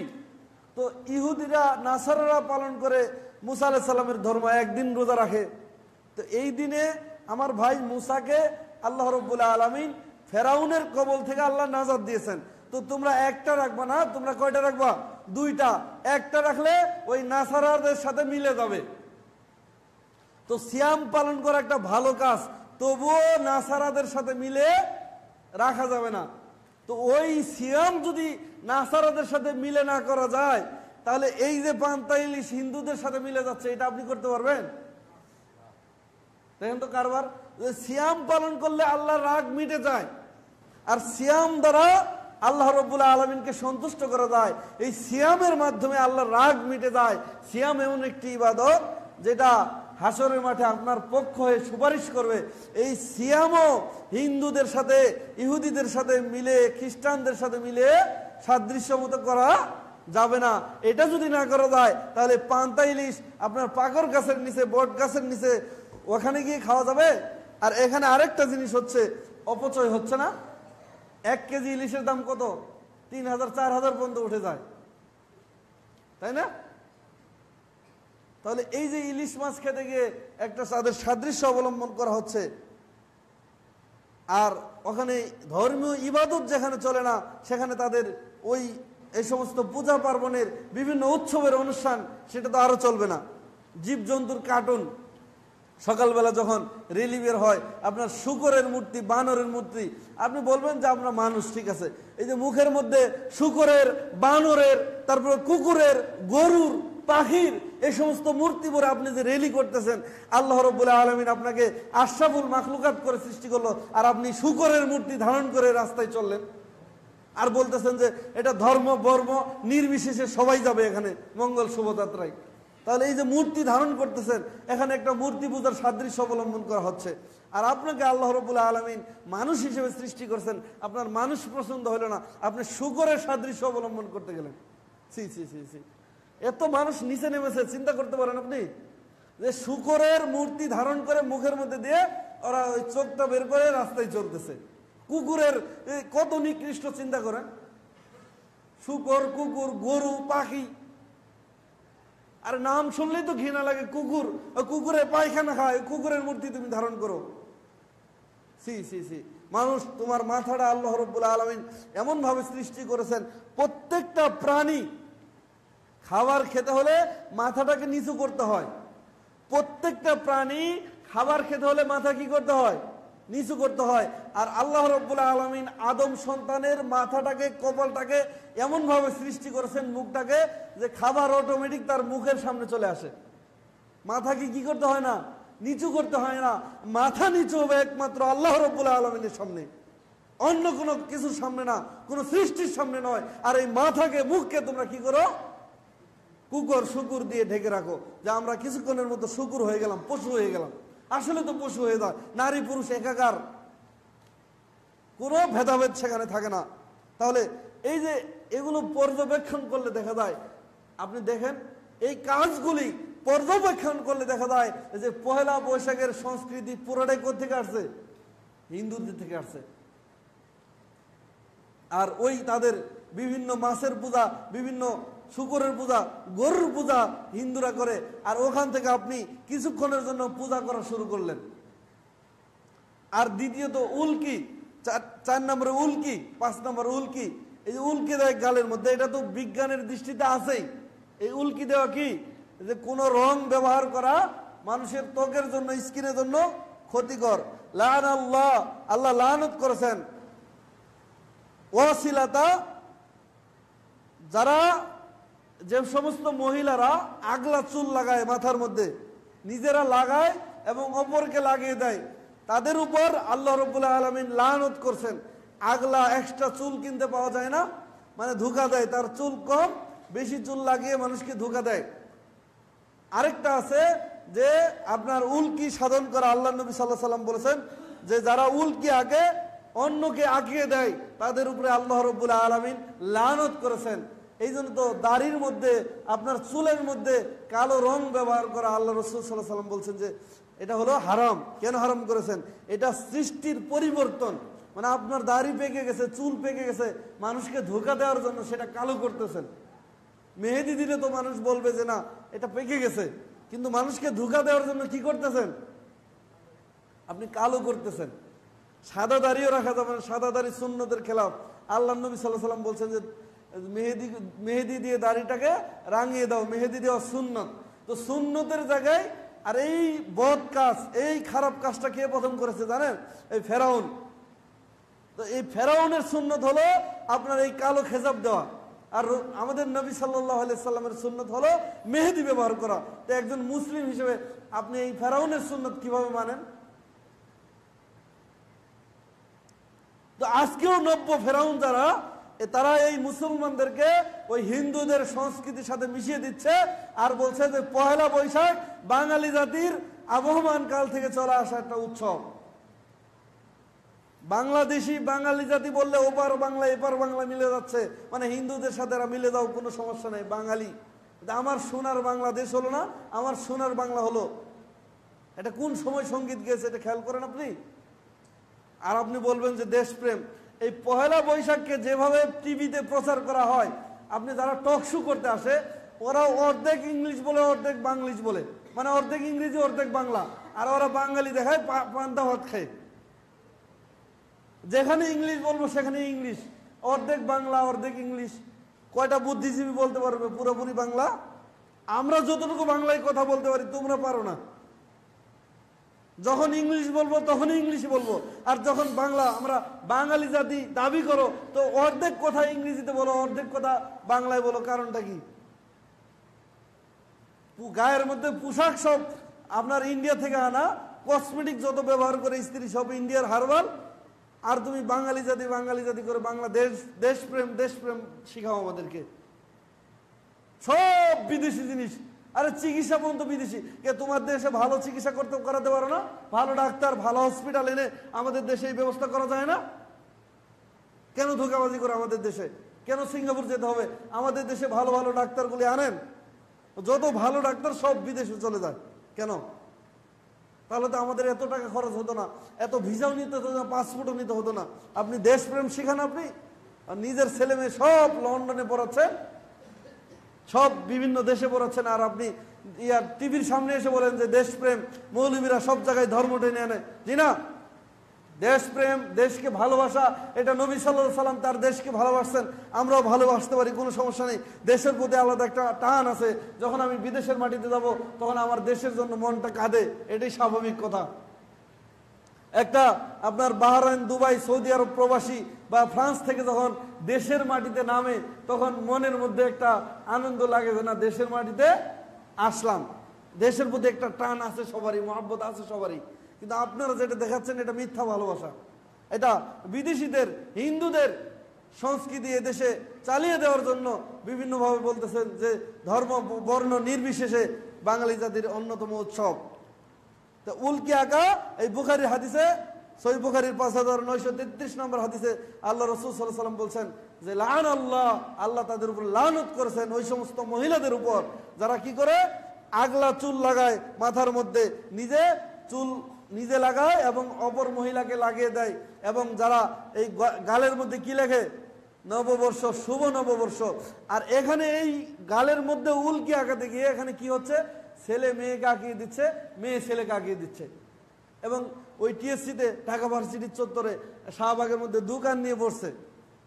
তো ইহুদিরা নাসারারা পালন করে মুসা আলাইহিস সালামের ধর্ম, একদিন রোজা রাখে। তো এই দিনে আমার ভাই মুসাকে আল্লাহ রাব্বুল আলামিন ফেরাউনের কবল থেকে আল্লাহ নাজাত দিয়েছেন। তো তোমরা একটা রাখবা না, তোমরা কয়টা রাখবা? দুইটা। একটা রাখলে ওই নাসারাদের সাথে মিলে যাবে। তো সিয়াম পালন করা একটা ভালো কাজ, তবুও নাসারাদের সাথে মিলে রাখা যাবে না। তো ওই সিয়াম যদি নাসারাদের সাথে মিলে না করা যায়, তাহলে এই যে পান্তা ইলিশ হিন্দুদের সাথে মিলে যাচ্ছে, এটা আপনি করতে পারবেন? দেখেন তো কারবার। সিয়াম পালন করলে আল্লাহর রাগ মিটে যায়, আর সিয়াম দ্বারা আল্লাহ রাব্বুল আলামিনকে সন্তুষ্ট করা যায়। এই সিয়ামের মাধ্যমে আল্লাহর রাগ মিটে যায়। সিয়াম এমন একটি ইবাদত যেটা হাসরের মাঠে আপনার পক্ষ হয়ে সুপারিশ করবে। এই সিয়ামও হিন্দুদের সাথে, ইহুদিদের সাথে মিলে, খ্রিস্টানদের সাথে মিলে সাদৃশ্য মতো করা যাবে না। এটা যদি না করা যায়, তাহলে পান্তা ইলিশ আপনার পাকড় গাছের নিচে, বট গাছের নিচে, ওখানে গিয়ে খাওয়া যাবে। আর এখানে আরেকটা জিনিস হচ্ছে, অপচয় হচ্ছে না? 1 কেজি ইলিশের দাম কত? 3000 4000 পর্যন্ত উঠে যায়, তাই না? তাহলে এই যে ইলিশ মাছ খেতে গিয়ে একটা তাদের সাদৃশ্য অবলম্বন করা হচ্ছে, আর ওখানে ধর্মীয় ইবাদত যেখানে চলে না সেখানে তাদের ওই এই সমস্ত পূজা পার্বণের বিভিন্ন উৎসবের অনুষ্ঠান সেটা তো আরও চলবে না। জীবজন্তুর কার্টুন সকালবেলা যখন রিলিভের হয় আপনার শুকরের মূর্তি, বানরের মূর্তি, আপনি বলবেন যে আমরা মানুষ, ঠিক আছে, এই যে মুখের মধ্যে শুকরের, বানরের, তারপরে কুকুরের, গরুর, পাখির এই সমস্ত মূর্তি পরে আপনি যে রেলি করতেছেন, আল্লাহ রাব্বুল আলামিন আপনাকে আশরাফুল মাখলুকাত করে সৃষ্টি করলো আর আপনি শুকরের মূর্তি ধারণ করে রাস্তায় চললেন আর বলতেছেন যে এটা ধর্ম বর্ম নির্বিশেষে সবাই যাবে এখানে মঙ্গল শোভাযাত্রায়। তাহলে এই যে মূর্তি ধারণ করতেছেন এখানে একটা মূর্তি পূজার সাদৃশ্য অবলম্বন করা হচ্ছে। আর আপনাকে আল্লাহ রাব্বুল আলামিন মানুষ হিসেবে সৃষ্টি করেছেন, আপনার মানুষ পছন্দ হলো না, আপনি শুকরের সাদৃশ্য অবলম্বন করতে গেলেন। ছি ছি ছি ছি, এত মানুষ নিচে নেমেছে, চিন্তা করতে পারেন আপনি যে শুকরের মূর্তি ধারণ করে মুখের মধ্যে দিয়ে ওরা ওই চোখটা বের করে রাস্তায় চলতেছে। কুকুরের কত নিকৃষ্ট, চিন্তা করেন, শুকর, কুকুর, গরু, পাখি, আর নাম শুনলেই তো ঘৃণা লাগে। কুকুর, কুকুরে পায়খানা খায়, কুকুরের মূর্তি তুমি ধারণ করো। সি সি সি, মানুষ, তোমার মাথাটা আল্লাহ রাব্বুল আলামিন এমনভাবে সৃষ্টি করেছেন প্রত্যেকটা প্রাণী খাবার খেতে হলে মাথাটাকে নিচু করতে হয়। প্রত্যেকটা প্রাণী খাবার খেতে হলে মাথা কি করতে হয়? নিচু করতে হয়। আর আল্লাহ রাব্বুল আলামিন আদম সন্তানের মাথাটাকে, কপালটাকে এমনভাবে সৃষ্টি করেছেন, মুখটাকে, যে খাবার অটোমেটিক তার মুখের সামনে চলে আসে। মাথাকে কি করতে হয় না, নিচু করতে হয় না। মাথা নিচু হবে একমাত্র আল্লাহ রাব্বুল আলামিনের সামনে, অন্য কোনো কিছুর সামনে না, কোনো সৃষ্টির সামনে নয়। আর এই মাথাকে, মুখকে তোমরা কি করো? কুকুর, শুকুর দিয়ে ঢেকে রাখো, যে আমরা কিছুক্ষণের মতো শুকুর হয়ে গেলাম, পশু হয়ে গেলাম। আসলে তো পশু হয়ে যায়, নারী পুরুষ একাকার, কোনো ভেদাভেদ সেখানে থাকে না। তাহলে এই যে এগুলো পর্যবেক্ষণ করলে দেখা যায়, আপনি দেখেন এই কাজগুলি পর্যবেক্ষণ করলে দেখা যায় যে পহেলা বৈশাখের সংস্কৃতি পুরোটাই কোথেকে আসছে? হিন্দুদের থেকে আসছে। আর ওই তাদের বিভিন্ন মাছের পূজা, বিভিন্ন শুকরের পূজা, গরুর পূজা হিন্দুরা করে, আর ওখান থেকে আপনি কিছুক্ষণের জন্য পূজা করা শুরু করলেন। আর দ্বিতীয়ত উল্কি, 4 নম্বরে উল্কি, 5 নম্বর উল্কি। এই যে উল্কি দেয় গালের মধ্যে, এটা তো বিজ্ঞানের দৃষ্টিতে আছেই। এই উল্কি দেওয়া কি, যে কোনো রং ব্যবহার করা মানুষের ত্বকের জন্য, স্কিনের জন্য ক্ষতিকর। লাআনাল্লাহ, আল্লাহ লানত করেছেন ওয়াসিলাতা, যারা, যে সমস্ত মহিলারা আগলা চুল লাগায় মাথার মধ্যে, নিজেরা লাগায় এবং অপরকে লাগিয়ে দেয়, তাদের উপর আল্লাহ রাব্বুল আলামিন লানত করছেন। আগলা, এক্সট্রা চুল কিনতে পাওয়া যায় না, মানে ধোঁকা দেয়, তার চুল কম, বেশি চুল লাগিয়ে মানুষকে ধোঁকা দেয়। আরেকটা আছে যে আপনার উল্কি সাধন করা। আল্লাহ নবী সাল্লাল্লাহু আলাইহি ওয়াসাল্লাম বলেছেন যে যারা উল্কি আঁকে, অন্যকে আঁকিয়ে দেয়, তাদের উপরে আল্লাহ রাব্বুল আলামিন লানত করেছেন। এই জন্য তো দাড়ির মধ্যে, আপনার চুলের মধ্যে কালো রং ব্যবহার করা, আল্লাহ রাসূল সাল্লাল্লাহু আলাইহি ওয়াসাল্লাম বলছেন যে এটা হলো হারাম। কেন হারাম করেছেন? এটা সৃষ্টির পরিবর্তন, মানে আপনার দাড়ি পেকে গেছে, চুল পেকে গেছে, মানুষকে ধোঁকা দেওয়ার জন্য সেটা কালো করতেছেন। মেহেদি দিলে তো মানুষ বলবে যে না এটা পেকে গেছে, কিন্তু মানুষকে ধোঁকা দেওয়ার জন্য কি করতেছেন? আপনি কালো করতেছেন। সাদা দাড়িও রাখা যাবে না, সাদা দাড়ি সুন্নতের খেলাফ। আল্লাহ নবী সাল্লাল্লাহু আলাইহি ওয়াসাল্লাম বলছেন যে মেহেদি দিয়ে দাড়িটাকে রাঙিয়ে দাও, মেহেদি দেওয়া সুন্নত। তো সুন্নতের জায়গায় আর এই বদ কাজ, এই খারাপ কাজটা কে প্রথম করেছে জানেন? এই ফেরাউন। তো এই ফেরাউনের সুন্নত হলো আপনার এই কালো খেজাব দেওয়া, আর আমাদের নবী সাল্লাল্লাহু আলাইহি সাল্লামের সুন্নত হলো মেহেদি ব্যবহার করা। তো একজন মুসলিম হিসেবে আপনি এই ফেরাউনের সুন্নত কিভাবে মানেন? তো আজকেও নব্য ফেরাউন যারা, তারা এই মুসলমানদেরকে ওই হিন্দুদের সংস্কৃতির সাথে মিশিয়ে দিচ্ছে, আর বলছে যে পহেলা বৈশাখ বাঙালি জাতির আবহমান কাল থেকে চলে আসা একটা উৎসব। বাংলাদেশি, বাঙালি জাতি বললে ওপার বাংলা এপার বাংলা মিলে যাচ্ছে, মানে হিন্দুদের সাথে এরা মিলে যাও, কোনো সমস্যা নেই, বাঙালি। আমার সোনার বাংলাদেশ হলো না, আমার সোনার বাংলা হলো। এটা কোন সময় সঙ্গীত গেয়েছে এটা খেয়াল করেন আপনি। আর আপনি বলবেন যে দেশপ্রেম। এই পহেলা বৈশাখকে যেভাবে টিভিতে প্রচার করা হয়, আপনি যারা টক শো করতে আসে ওরা অর্ধেক ইংলিশ বলে অর্ধেক বাংলিশ বলে, মানে অর্ধেক ইংরেজি অর্ধেক বাংলা। আর ওরা বাঙালি দেখায় পান্তা ভাত খায়, যেখানে ইংলিশ বলবো সেখানে ইংলিশ, অর্ধেক বাংলা অর্ধেক ইংলিশ। কয়টা বুদ্ধিজীবী বলতে পারবে পুরোপুরি বাংলা? আমরা যতটুকু বাংলায় কথা বলতে পারি তোমরা পারো না। যখন ইংলিশ বলবো তখন ইংলিশ বলবো, আর যখন বাংলা, আমরা বাঙালি জাতি দাবি করো, তো অর্ধেক কথা ইংরেজিতে বলো অর্ধেক কথা বাংলায় বলো, কারণটা কি? গায়ের মধ্যে পোশাক সব আপনার ইন্ডিয়া থেকে আনা, কসমেটিক যত ব্যবহার করে স্ত্রী সব ইন্ডিয়ার হারবাল, আর তুমি বাঙালি জাতি বাঙালি জাতি করে বাংলাদেশ, দেশপ্রেম দেশপ্রেম শিখাও আমাদেরকে, সব বিদেশি জিনিস। আরে চিকিৎসা পর্যন্ত বিদেশি। তোমার দেশে ভালো চিকিৎসা করাতে পারো না, ভালো ডাক্তার ভালো হসপিটাল এনে আমাদের দেশে এই ব্যবস্থা করা যায় না? কেন ধোকাবাজি করে আমাদের দেশে? কেন সিঙ্গাপুর যেতে হবে? আমাদের দেশে ভালো ভালো ডাক্তারগুলি আনেন, যত ভালো ডাক্তার সব বিদেশে চলে যায় কেন? তাহলে তো আমাদের এত টাকা খরচ হতো না, এত ভিসাও নিতে হতো না, পাসপোর্টও নিতে হতো না। আপনি দেশপ্রেম শিখান, আপনি আর নিজের ছেলে মেয়ে সব লন্ডনে পড়াচ্ছেন, সব বিভিন্ন দেশে পড়াচ্ছেন, আর আপনি ইয়ার টিভির সামনে এসে বলেন যে দেশপ্রেম, মৌলবীরা সব জায়গায় ধর্ম টেনে আনে। জি না, দেশপ্রেম, দেশকে ভালোবাসা, এটা নবী সাল্লাল্লাহু আলাইহি সাল্লাম তার দেশকে ভালোবাসতেন, আমরাও ভালোবাসতে পারি, কোনো সমস্যা নেই। দেশের প্রতি আলাদা একটা টান আছে, যখন আমি বিদেশের মাটিতে যাব তখন আমার দেশের জন্য মনটা কাঁদে, এটাই স্বাভাবিক কথা। একটা আপনার বাহরাইন, দুবাই, সৌদি আরব প্রবাসী বা ফ্রান্স থেকে যখন দেশের মাটিতে নামে তখন মনের মধ্যে একটা আনন্দ লাগে যে না, দেশের মাটিতে আসলাম। দেশের প্রতি একটা টান আছে সবারই, মহব্বত আছে সবারই, কিন্তু আপনারা যেটা দেখাচ্ছেন এটা মিথ্যা ভালোবাসা। এটা বিদেশিদের, হিন্দুদের সংস্কৃতি এদেশে চালিয়ে দেওয়ার জন্য বিভিন্নভাবে বলতেছেন যে ধর্ম বর্ণ নির্বিশেষে বাঙালি জাতির অন্যতম উৎসব। তো উল্কি আঁকা এই বুখারী হাদিসে, সহিহ বুখারীর 5933 নম্বর হাদিসে আল্লাহ রাসূল সাল্লাল্লাহু আলাইহি সাল্লাম বলছেন যে লাআন আল্লাহ, আল্লাহ তাদের উপর লানত করেছেন ওই সমস্ত মহিলাদের উপর যারা কি করে, আগলা চুল লাগায় মাথার মধ্যে, নিজে চুল নিজে লাগায় এবং অপর মহিলাকে লাগিয়ে দেয়, এবং যারা এই গালের মধ্যে কি লেখে, নববর্ষ, শুভ নববর্ষ। আর এখানে এই গালের মধ্যে উল্কি আঁকাতে গিয়ে এখানে কি হচ্ছে, ছেলে মেয়েকে আঁকিয়ে দিচ্ছে, মেয়ে ছেলেকে আঁকিয়ে দিচ্ছে। এবং ওই টিএসসিতে, ঢাকা ভার্সিটির চত্বরে শাহবাগের মধ্যে দোকান নিয়ে বসছে,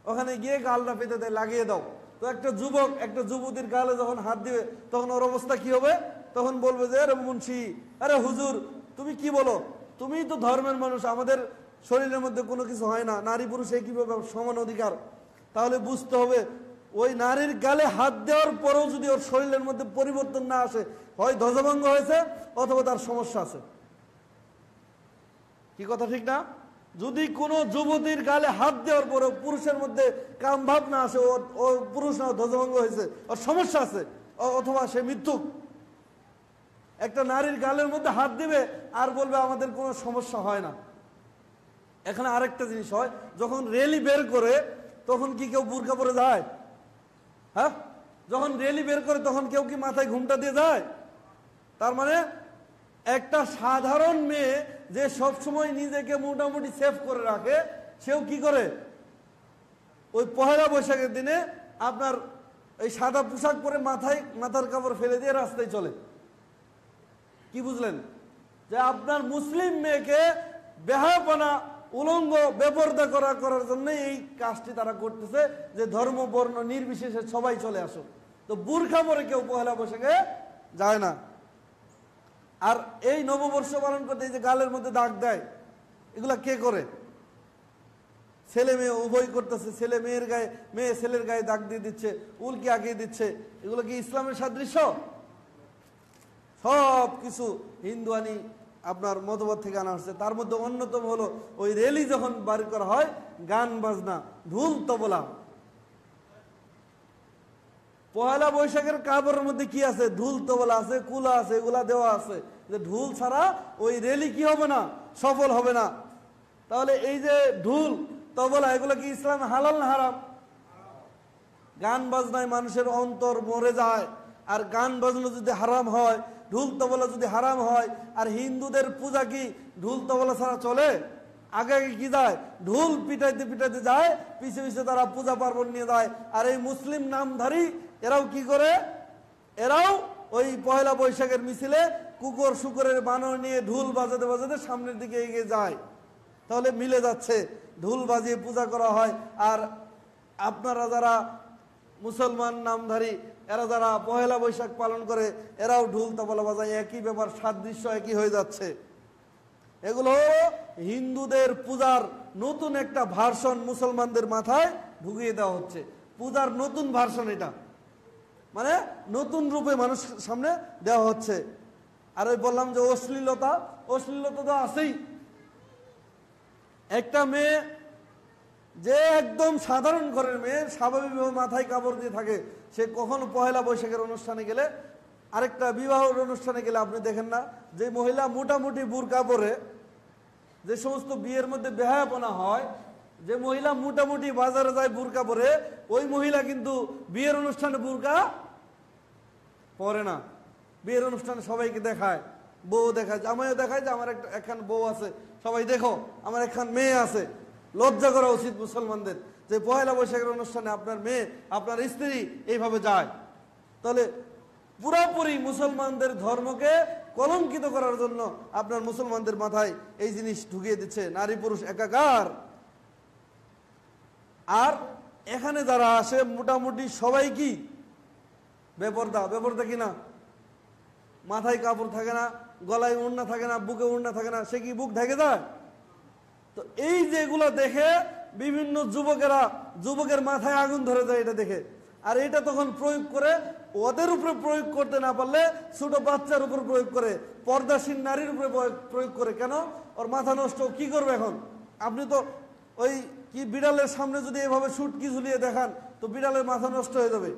ওখানে গিয়ে গালটা পেতে দেয়, লাগিয়ে দাও। তো একটা যুবক একটা যুবতীর গালে যখন হাত দিবে তখন ওর অবস্থা কি হবে? তখন বলবে যে আরে মুন্সি, আরে হুজুর, তুমি কি বলো, তুমি তো ধর্মের মানুষ, আমাদের শরীরের মধ্যে কোনো কিছু হয় না, নারী পুরুষ একইভাবে সমান অধিকার। তাহলে বুঝতে হবে ওই নারীর গালে হাত দেওয়ার পরেও যদি ওর শরীরের মধ্যে পরিবর্তন না আসে, হয় ধ্বজভঙ্গ হয়েছে অথবা তার সমস্যা আছে। কি কথা ঠিক না? যদি কোনো যুবতীর গালে হাত দেওয়ার পরেও পুরুষের মধ্যে কামভাব না আসে, ও পুরুষ না, ধ্বজভঙ্গ হয়েছে, ওর সমস্যা আছে, অথবা সে মৃত্যুক। একটা নারীর গালের মধ্যে হাত দিবে আর বলবে আমাদের কোনো সমস্যা হয় না। এখানে আরেকটা জিনিস হয়, যখন রেলি বের করে তখন কি কেউ বুরকা পরে যায়? হ্যাঁ, যখন রেলি বের করে তখন কেউ কি মাথায় ঘুমটা দিয়ে যায়? তার মানে একটা সাধারণ মেয়ে যে সবসময় নিজেকে মোটামুটি সেফ করে রাখে, সেও কি করে ওই পহেলা বৈশাখের দিনে আপনার এই সাদা পোশাক পরে মাথার কাপড় ফেলে দিয়ে রাস্তায় চলে। কি বুঝলেন? যে আপনার মুসলিম মেয়েকে বেহায়াপনা, উলঙ্গ, বেপরদা করার জন্য এই কাজটি তারা করতেছে, যে ধর্ম বর্ণ নির্বিশেষে সবাই চলে আসো। তো বুরখা পরে কেউ পহেলা বৈশাখে যায় না। আর এই নববর্ষ পালন করতে এই যে গালের মধ্যে দাগ দেয়, এগুলা কে করে? ছেলে মেয়ে উভয় করতেছে, ছেলে মেয়ের গায়ে, মেয়ে ছেলের গায়ে দাগ দিয়ে দিচ্ছে, উল্কি আঁকিয়ে দিচ্ছে। এগুলো কি ইসলামের সাদৃশ্য? সব কিছু হিন্দুয়ানি আপনার মতবাদ থেকে আনা হচ্ছে। তার মধ্যে অন্যতম হলো ওই রেলি যখন বার করা হয়, গান বাজনা, ঢোল তবলা। পয়লা বৈশাখের কাপড়ের মধ্যে কি আছে? ঢোল তবলা আছে, কুলা আছে, এগুলা দেওয়া আছে। যে ঢোল ছাড়া ওই রেলি কি হবে না, সফল হবে না। তাহলে এই যে ঢোল তবলা, এগুলো কি ইসলাম হালাল না হারাম? গান বাজনায় মানুষের অন্তর মরে যায়। আর গান বাজনা যদি হারাম হয়, ঢোল তবলা যদি হারাম হয়, আর হিন্দুদের পূজা কি ঢোল তবলা ছাড়া চলে? আগে আগে কি যায়, ঢোল পিটাইতে পিটাইতে যায়, পিছে পিছে তারা পূজা পার্বণ নিয়ে যায়। আর এই মুসলিম নামধারী এরাও কি করে, এরাও ওই পয়লা বৈশাখের মিছিলে কুকুর শুকুরের বানর নিয়ে ঢুল বাজাতে বাজাতে সামনের দিকে এগিয়ে যায়। তাহলে মিলে যাচ্ছে, ঢুল বাজিয়ে পূজা করা হয়। আর আপনারা যারা মুসলমান নামধারী, এরা যারা পহেলা বৈশাখ পালন করে, এরাও ঢুল তবলা বাজায়, একই ব্যাপার, সাদৃশ্য একই হয়ে যাচ্ছে। এগুলো হিন্দুদের পূজার নতুন একটা ভার্সন মুসলমানদের মাথায় ঢুকিয়ে দেওয়া হচ্ছে, পূজার নতুন ভার্সন, এটা মানে নতুন রূপে মানুষ সামনে দেওয়া হচ্ছে। আর ওই বললাম যে অশ্লীলতা, অশ্লীলতা তো আছেই। একটা মেয়ে যে একদম সাধারণ ঘরের মেয়ে, স্বাভাবিকভাবে মাথায় কাপড় দিয়ে থাকে, সে কখনো পহেলা বৈশাখের অনুষ্ঠানে গেলে, আরেকটা বিবাহের অনুষ্ঠানে গেলে আপনি দেখেন না যে মহিলা মোটামুটি বুরকা পরে, যে সমস্ত বিয়ের মধ্যে বেহায়াপনা হয়, যে মহিলা মোটামুটি বাজারে যায় বুরকা পরে, ওই মহিলা কিন্তু বিয়ের অনুষ্ঠানে বুরকা পরে না। বিয়ের অনুষ্ঠানে সবাইকে দেখায়, বউ দেখায়, জামাইও দেখায় যে আমার একখান বউ আছে, সবাই দেখো আমার একখান মেয়ে আছে। লজ্জা করা উচিত মুসলমানদের যে পয়লা বৈশাখের অনুষ্ঠানে আপনার মেয়ে, আপনার স্ত্রী এইভাবে যায়। তাহলে পুরোপুরি মুসলমানদের ধর্মকে কলঙ্কিত করার জন্য আপনার মুসলমানদের মাথায় এই জিনিস ঢুকিয়ে দিচ্ছে, নারী পুরুষ একাকার। আর এখানে যারা আসে মোটামুটি সবাই কি বেপরদা, বেপরদা কিনা, মাথায় কাপড় থাকে না, গলায় ওড়না থাকে না, বুকে ওড়না থাকে না, সে কি বুক ঢেকে যায়? তো এই যেগুলো দেখে বিভিন্ন যুবকেরা, যুবকের মাথায় আগুন ধরে যায় এটা দেখে। আর এটা তখন প্রয়োগ করে, ওদের উপরে প্রয়োগ করতে না পারলে ছোট বাচ্চার উপর প্রয়োগ করে, পর্দাসীন নারীর উপরে প্রয়োগ করে। কেন? ওর মাথা নষ্ট, কি করবে এখন? আপনি তো ওই কি বিড়ালের সামনে যদি এভাবে শুটকি ঝুলিয়ে দেখান তো বিড়ালের মাথা নষ্ট হয়ে যাবে।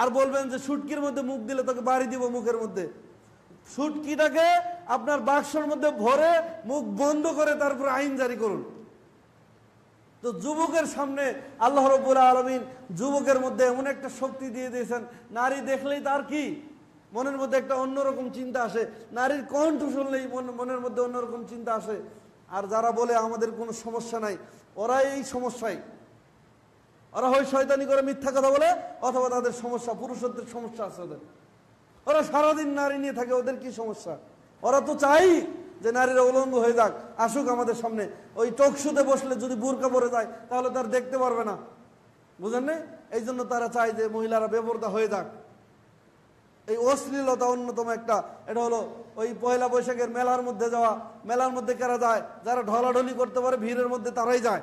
আর বলবেন যে শুটকির মধ্যে মুখ দিলে তোকে বাড়ি দিব মুখের মধ্যে। শুটকিটাকে আপনার বাক্সর মধ্যে ভরে মুখ বন্ধ করে তারপর আইন জারি করুন। তো যুবকের সামনে আল্লাহ রাব্বুল আলামিন যুবকের মধ্যে এমন একটা শক্তি দিয়ে দিয়েছেন, নারী দেখলেই তার কি মনের মধ্যে একটা অন্যরকম চিন্তা আসে, নারীর কণ্ঠ শুনলেই মনের মধ্যে অন্যরকম চিন্তা আসে। আর যারা বলে আমাদের কোনো সমস্যা নাই, ওরা এই সমস্যায়, ওরা হয় শয়তানি করে মিথ্যা কথা বলে, অথবা তাদের সমস্যা পুরুষত্বের সমস্যা আছে ওদের। ওরা সারাদিন নারী নিয়ে থাকে, ওদের কি সমস্যা? ওরা তো চাই যে নারীরা উলঙ্গ হয়ে যাক, আসুক আমাদের সামনে। ওই টকশুতে বসলে যদি বোরকা পরে যায় তাহলে তার দেখতে পারবে না, বুঝেন না? এই জন্য তারা চায় যে মহিলারা বেপরদা হয়ে যাক। এই অশ্লীলতা অন্যতম একটা। এটা হলো ওই পয়লা বৈশাখের মেলার মধ্যে যাওয়া। মেলার মধ্যে কারা যায়? যারা ঢলাঢলি করতে পারে ভিড়ের মধ্যে, তারাই যায়।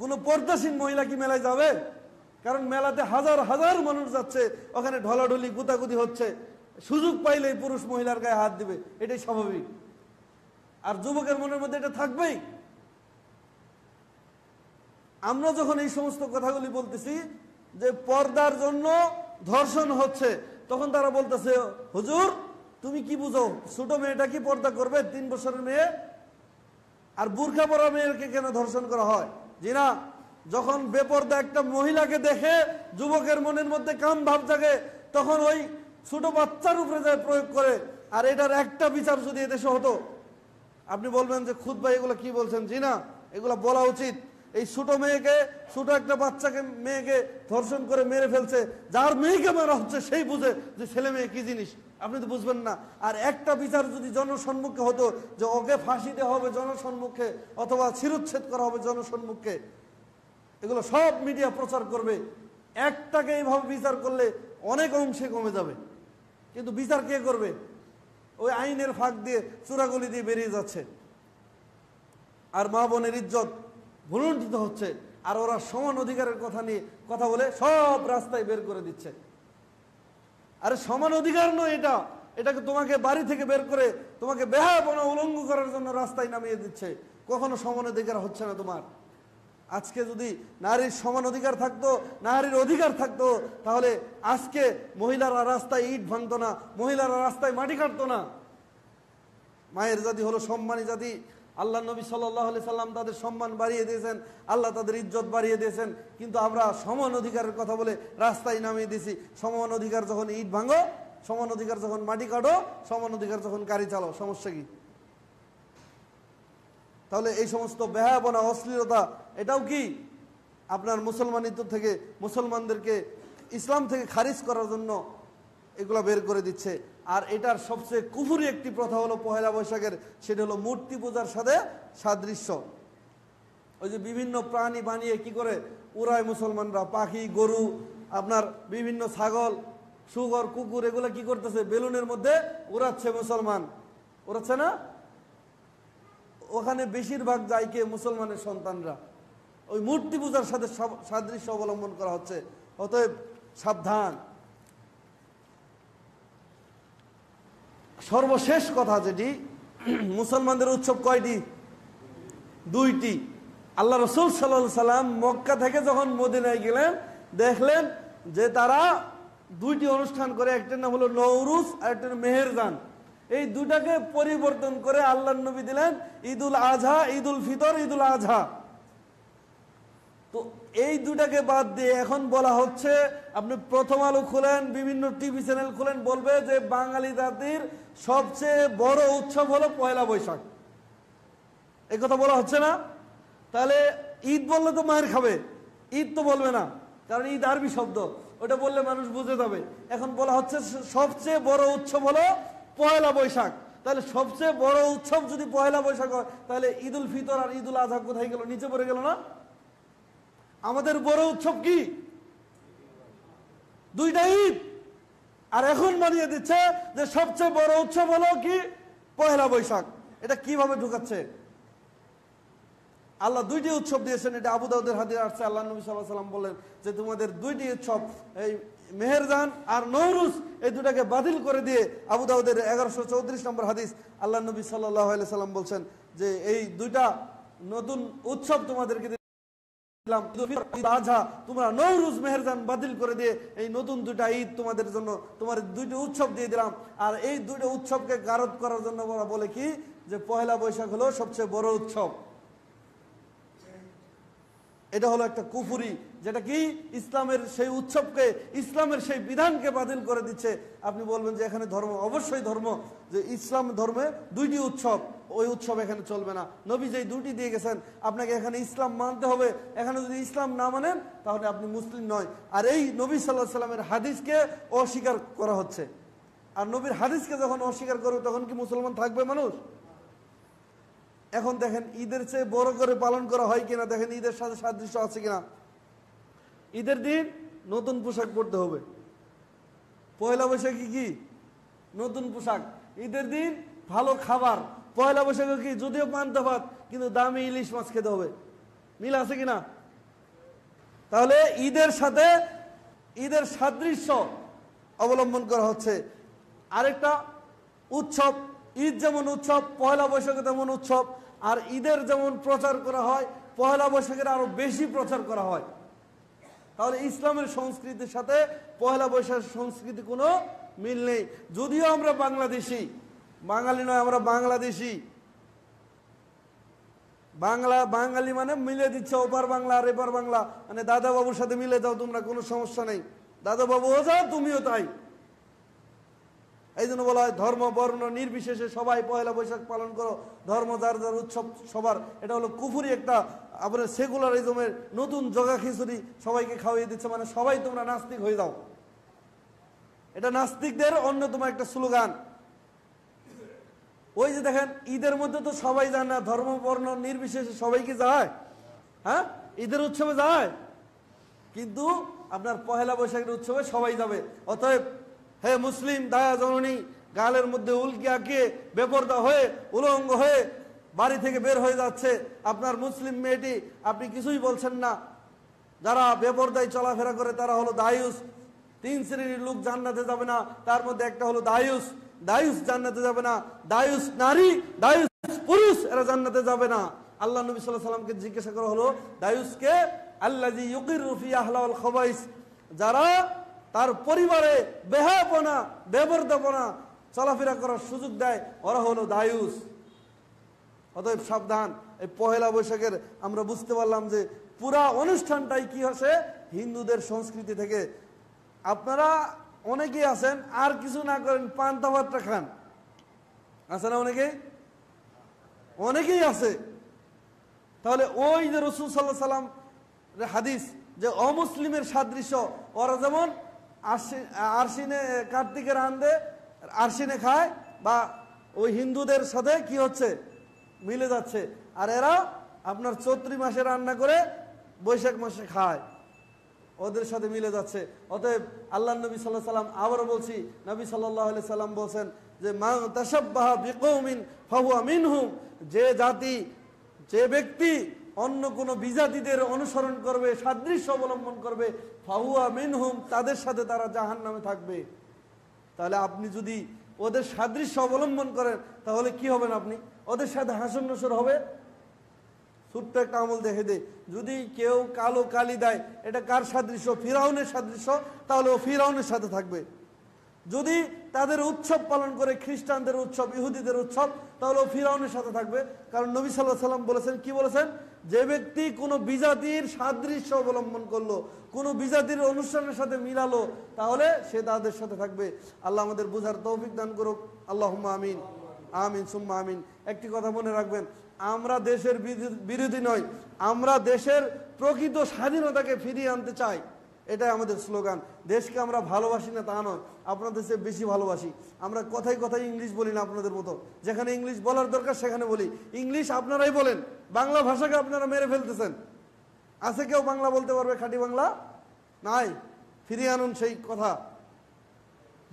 কোনো পর্দাসীন মহিলা কি মেলায় যাবে? কারণ মেলাতে হাজার হাজার মানুষ যাচ্ছে, ওখানে ঢলাঢলি গুতাগুতি হচ্ছে, সুযোগ পাইলেই পুরুষ মহিলার গায়ে হাত দিবে, এটাই স্বাভাবিক। আর যুবকের মনের মধ্যে এটা থাকবেই। আমরা যখন এই সমস্ত কথাগুলি বলতেছি যে পর্দার জন্য ধর্ষণ হচ্ছে, তখন তারা বলতেছে হুজুর তুমি কি বুঝো, ছোট মেয়েটা কি পর্দা করবে? 3 বছরের মেয়ে আর বুরখা পরা মেয়েকে কেন ধর্ষণ করা হয়? জি না, যখন বেপরদা একটা মহিলাকে দেখে যুবকের মনের মধ্যে কাম ভাব জাগে, তখন ওই ছোট বাচ্চার উপরে যায় প্রয়োগ করে। আর এটার একটা বিচার যদি এদেশে হতো, আপনি বলবেন যে খুদ ভাই এগুলো কি বলছেন? জি না, এগুলো বলা উচিত। এই ছোট মেয়েকে, ছোট একটা বাচ্চাকে, মেয়েকে ধর্ষণ করে মেরে ফেলছে, যার মেয়েকে মারা হচ্ছে সেই বুঝে যে ছেলে মেয়ে কি জিনিস, আপনি তো বুঝবেন না। আর একটা বিচার যদি জনসম্মুখে হতো যে ওকে ফাঁসি দেওয়া হবে জনসম্মুখে, অথবা শিরোচ্ছেদ করা হবে জনসম্মুখে, এগুলো সব মিডিয়া প্রচার করবে। একটাকে এইভাবে বিচার করলে অনেক অংশে কমে যাবে, কিন্তু বিচার কে করবে? ওই আইনের ফাঁক দিয়ে, চোরাগুলি দিয়ে বেরিয়ে যাচ্ছে। আর মা বোনের ইজ্জত ভুলুণ্ঠিত হচ্ছে। আর ওরা সমান অধিকারের কথা নিয়ে কথা বলে সব রাস্তায় বের করে দিচ্ছে। আরে সমান অধিকার নয় এটা, এটাকে তোমাকে বাড়ি থেকে বের করে তোমাকে বেহায়াপনা উলঙ্গ করার জন্য রাস্তায় নামিয়ে দিচ্ছে। কখনো সমান অধিকার হচ্ছে না তোমার। আজকে যদি নারীর সমান অধিকার থাকতো, নারীর অধিকার থাকতো, তাহলে আজকে মহিলারা রাস্তায় ইট ভাঙতো না, মহিলারা রাস্তায় মাটি কাটতো না। মায়ের জাতি হলো সম্মানী জাতি। আল্লাহ নবী সাল্লাল্লাহু আলাইহি সাল্লাম তাদের সম্মান বাড়িয়ে দিয়েছেন, আল্লাহ তাদের ইজ্জত বাড়িয়ে দিয়েছেন। কিন্তু আমরা সমান অধিকারের কথা বলে রাস্তায় নামিয়ে দিয়েছি। সমান অধিকার যখন ইট ভাঙো, সমান অধিকার যখন মাটি কাটো, সমান অধিকার যখন গাড়ি চালাও, সমস্যা কি? তাহলে এই সমস্ত বেহায়াপনা, অশ্লীলতা, এটাও কি আপনার মুসলমানিত্ব থেকে, মুসলমানদেরকে इस्लाम थे खारिज करार जन्य एगुला बेर करे दिच्छे। और एटार सबसे कुफुरी एक प्रथा हलो पहेला बैशाखेर सेटा हलो मूर्ति पूजार साथे सादृश्य। ওই যে বিভিন্ন প্রাণী বানিয়ে কি করে উড়ায় মুসলমানরা, পাখি, গরু, আপনার বিভিন্ন ছাগল, শুগর, কুকুর, এগুলো কি করতেছে বেলুনের মধ্যে উড়াচ্ছে মুসলমান, উড়াচ্ছে না? ওখানে বেশিরভাগ যায় কে? মুসলমানের সন্তানরা। ওই মূর্তি পূজার সাথে সাদৃশ্য অবলম্বন করা হচ্ছে। অতএব সাবধান। সর্বশেষ কথা যেটি, মুসলমানদের উৎসব কয়টি? দুইটি। আল্লাহ রসুল সাল্লাল্লাহু সাল্লাম মক্কা থেকে যখন মদিনায় গেলেন দেখলেন যে তারা দুইটি অনুষ্ঠান করে, একটার নাম হলো নৌরুজ আর একটার মেহেরজান। এই দুটাকে পরিবর্তন করে আল্লাহ নবী দিলেন ঈদুল আজহা, ঈদুল ফিতর, ঈদুল আজহা। তো এই দুটাকে বাদ দিয়ে এখন বলা হচ্ছে, আপনি প্রথম আলো খুলেন, বিভিন্ন টিভি চ্যানেল খুলেন, বলবে যে বাঙালি জাতির সবচেয়ে বড় উৎসব হলো পয়লা বৈশাখ। এই কথা বলা হচ্ছে না? তাহলে ঈদ বললে তো মায়ের খাবে, ঈদ তো বলবে না, কারণ ঈদ আরবি শব্দ, ওটা বললে মানুষ বুঝে যাবে। এখন বলা হচ্ছে সবচেয়ে বড় উৎসব হলো পয়লা বৈশাখ। তাহলে সবচেয়ে বড় উৎসব যদি পয়লা বৈশাখ হয়, তাহলে ঈদুল ফিতর আর ঈদুল আজহা কোথায় গেল? নিচে পড়ে গেল না? আমাদের বড় উৎসব কি? দুইটা ঈদ। আর এখন মানিয়ে দিচ্ছে যে সবচেয়ে বড় উৎসব হলো কি? পয়লা বৈশাখ। এটা কিভাবে ঢুকাচ্ছে? আল্লাহ দুইটি উৎসব দিয়েছেন, এটা আবু দাউদের হাদিসে আসছে। আল্লাহ নবী সাল্লাল্লাহু আলাইহি ওয়াসাল্লাম বলেন যে তোমাদের দুইটি উৎসব, এই মেহেরজান আর নওরুজ, এই দুটাকে বাতিল করে দিয়ে, আবু দাউদের 1134 নম্বর হাদিস, আল্লাহ নবী সাল্লাল্লাহু আলাইহি ওয়াসাল্লাম বলছেন যে এই দুইটা নতুন উৎসব তোমাদেরকে দিলাম, তোমরা নওরুজ মেহেরজান বাতিল করে দিয়ে এই নতুন দুইটা ঈদ তোমাদের জন্য, তোমাদের দুইটি উৎসব দিয়ে দিলাম। আর এই দুইটা উৎসবকে গারদ করার জন্য ওরা বলে কি যে পহেলা বৈশাখ হলো সবচেয়ে বড় উৎসব। এটা হলো একটা কুফুরি, যেটা কি ইসলামের সেই উৎসবকে, ইসলামের সেই বিধানকে বাতিল করে দিচ্ছে। আপনি বলবেন যে এখানে ধর্ম, অবশ্যই ধর্ম, যে ইসলাম ধর্মে দুইটি উৎসব, ওই উৎসব এখানে চলবে না। নবী যেই দুইটি দিয়ে গেছেন, আপনাকে এখানে ইসলাম মানতে হবে। এখানে যদি ইসলাম না মানেন তাহলে আপনি মুসলিম নয়। আর এই নবী সাল্লাল্লাহু আলাইহি সাল্লামের হাদিসকে অস্বীকার করা হচ্ছে। আর নবীর হাদিসকে যখন অস্বীকার করবে তখন কি মুসলমান থাকবে মানুষ? এখন দেখেন ঈদের চেয়ে বড় করে পালন করা হয় কিনা, দেখেন ঈদের সাথে সাদৃশ্য আছে কিনা। ঈদের দিন নতুন পোশাক পরতে হবে, পয়লা বৈশাখে কি নতুন পোশাক। ঈদের দিন ভালো খাবার, পয়লা বৈশাখে কি যদিও পান্তা ভাত কিন্তু দামি ইলিশ মাছ খেতে হবে। মিল আছে কিনা? তাহলে ঈদের সাথে ঈদের সাদৃশ্য অবলম্বন করা হচ্ছে। আরেকটা উৎসব, ঈদ যেমন উৎসব, পয়লা বৈশাখে তেমন উৎসব। আর ঈদের যেমন প্রচার করা হয়, পয়লা বৈশাখের আরো বেশি প্রচার করা হয়। তাহলে ইসলামের সংস্কৃতির সাথে পয়লা বৈশাখের সংস্কৃতি কোনো মিল নেই। যদিও আমরা বাংলাদেশি, বাঙালি নয়, আমরা বাংলাদেশি। বাংলা, বাঙালি মানে মিলে দিচ্ছে, ওপার বাংলা আর এপার বাংলা, মানে দাদাবাবুর সাথে মিলে যাও তোমরা, কোনো সমস্যা নেই, দাদাবাবুও যাও তুমিও তাই। এই জন্য বলা হয় ধর্ম বর্ণ নির্বিশেষে সবাই পয়লা বৈশাখ পালন করো, ধর্ম যার যার উৎসব সবার। এটা হলো কুফুরি একটা, আপনার সেকুলারিজমের নতুন জগা খিচুড়ি সবাইকে খাওয়িয়ে দিচ্ছে, মানে সবাই তোমরা নাস্তিক হয়ে যাও। এটা নাস্তিকদের অন্যতম একটা স্লোগান। ওই যে দেখেন ঈদের মধ্যে তো সবাই যায় না, ধর্ম বর্ণ নির্বিশেষে সবাই কি যায়? হ্যাঁ, ঈদের উৎসবে যায়, কিন্তু আপনার পয়লা বৈশাখের উৎসবে সবাই যাবে। অতএব হে মুসলিম দায়া জননী, গালের মধ্যে উল্কি আঁকিয়ে বেপরদা হয়ে উলঙ্গ হয়ে বাড়ি থেকে বের হয়ে যাচ্ছে আপনার মুসলিম মেয়েটি, আপনি কিছুই বলছেন না। যারা বেপরদায় চলাফেরা করে তারা হলো দায়ুস। তিন শ্রেণীর লোক জান্নাতে যাবে না, তার মধ্যে একটা হলো দায়ুস। দায়ুস জান্নাতে যাবে না, দায়ুস নারী, দায়ুস পুরুষ, এরা জান্নাতে যাবে না। আল্লাহ নবী সাল্লাল্লাহু আলাইহি ওয়াসাল্লামকে জিজ্ঞাসা করা হলো দায়ুসকে, আল্লাযী ইউকিরু ফি আহলাল খাবাইস, যারা তার পরিবারে বেহাপনা বেবর্দাপনা চলাফেরা করার সুযোগ দেয়, ওরা হলো দায়ুস। অতএব সাবধান। এই পহেলা বৈশাখের আমরা বুঝতে পারলাম যে পুরা অনুষ্ঠানটাই কি হচ্ছে হিন্দুদের সংস্কৃতি থেকে। আপনারা অনেকেই আছেন আর কিছু না করেন, পান্তা ভাতটা খান, আছে না? অনেকেই অনেকেই আছে। তাহলে ওই যে রাসূল সাল্লাল্লাহু আলাইহি ওয়াসাল্লাম হাদিস, যে অমুসলিমের সাদৃশ্য, ওরা যেমন আরশিনে কার্তিকে রান্ধে আরশিনে খায় বা ওই হিন্দুদের সাথে কি হচ্ছে মিলে যাচ্ছে, আর এরা আপনার চৈত্রি মাসে রান্না করে বৈশাখ মাসে খায়, ওদের সাথে মিলে যাচ্ছে। অতএব আল্লাহ নবী সাল্লাহ সাল্লাম আবারও বলছি, নবী সাল্লাল্লাহু আলাইহি সাল্লাম বলছেন যে মা তাশাব্বাহা বিকৌমিন ফাহুয়া মিনহুম, যে জাতি যে ব্যক্তি অন্য কোনো বিজাতিদের অনুসরণ করবে সাদৃশ্য অবলম্বন করবে ফাহুয়া মিনহুম, তাদের সাথে তারা জাহান্নামে থাকবে। তাহলে আপনি যদি ওদের সাদৃশ্য অবলম্বন করেন তাহলে কি হবেন, আপনি ওদের সাথে হাসন নসর হবে। ছোট্ট একটা আমল দেখে দেয়, যদি কেউ কালো কালি দেয় এটা কার সাদৃশ্য, ফিরাউনের সাদৃশ্য, তাহলে ও ফিরাউনের সাথে থাকবে। যদি তাদের উৎসব পালন করে খ্রিস্টানদের উৎসব ইহুদিদের উৎসব, তাহলে ও ফিরাউনের সাথে থাকবে। কারণ নবী সাল্লাল্লাহু আলাইহি সাল্লাম বলেছেন, কি বলেছেন, যে ব্যক্তি কোনো বিজাতির সাদৃশ্য অবলম্বন করলো, কোনো বিজাতির অনুষ্ঠানের সাথে মিলালো, তাহলে সে তাদের সাথে থাকবে। আল্লাহ আমাদের বুঝার তৌফিক দান করুক। আল্লাহুম্মা আমিন, আমিন সুম্মা আমিন। একটি কথা মনে রাখবেন, আমরা দেশের বিরোধী নয়, আমরা দেশের প্রকৃত স্বাধীনতাকে ফিরিয়ে আনতে চাই, এটাই আমাদের স্লোগান। দেশকে আমরা ভালোবাসি না তা নয়, আপনাদের চেয়ে বেশি ভালোবাসি। আমরা কথায় কথায় ইংলিশ বলি না আপনাদের মতো, যেখানে ইংলিশ বলার দরকার সেখানে বলি। ইংলিশ আপনারাই বলেন, বাংলা ভাষাকে আপনারা মেরে ফেলতেছেন। আছে কেউ বাংলা বলতে পারবে খাঁটি বাংলা? নাই। ফিরিয়ে আনুন সেই কথা।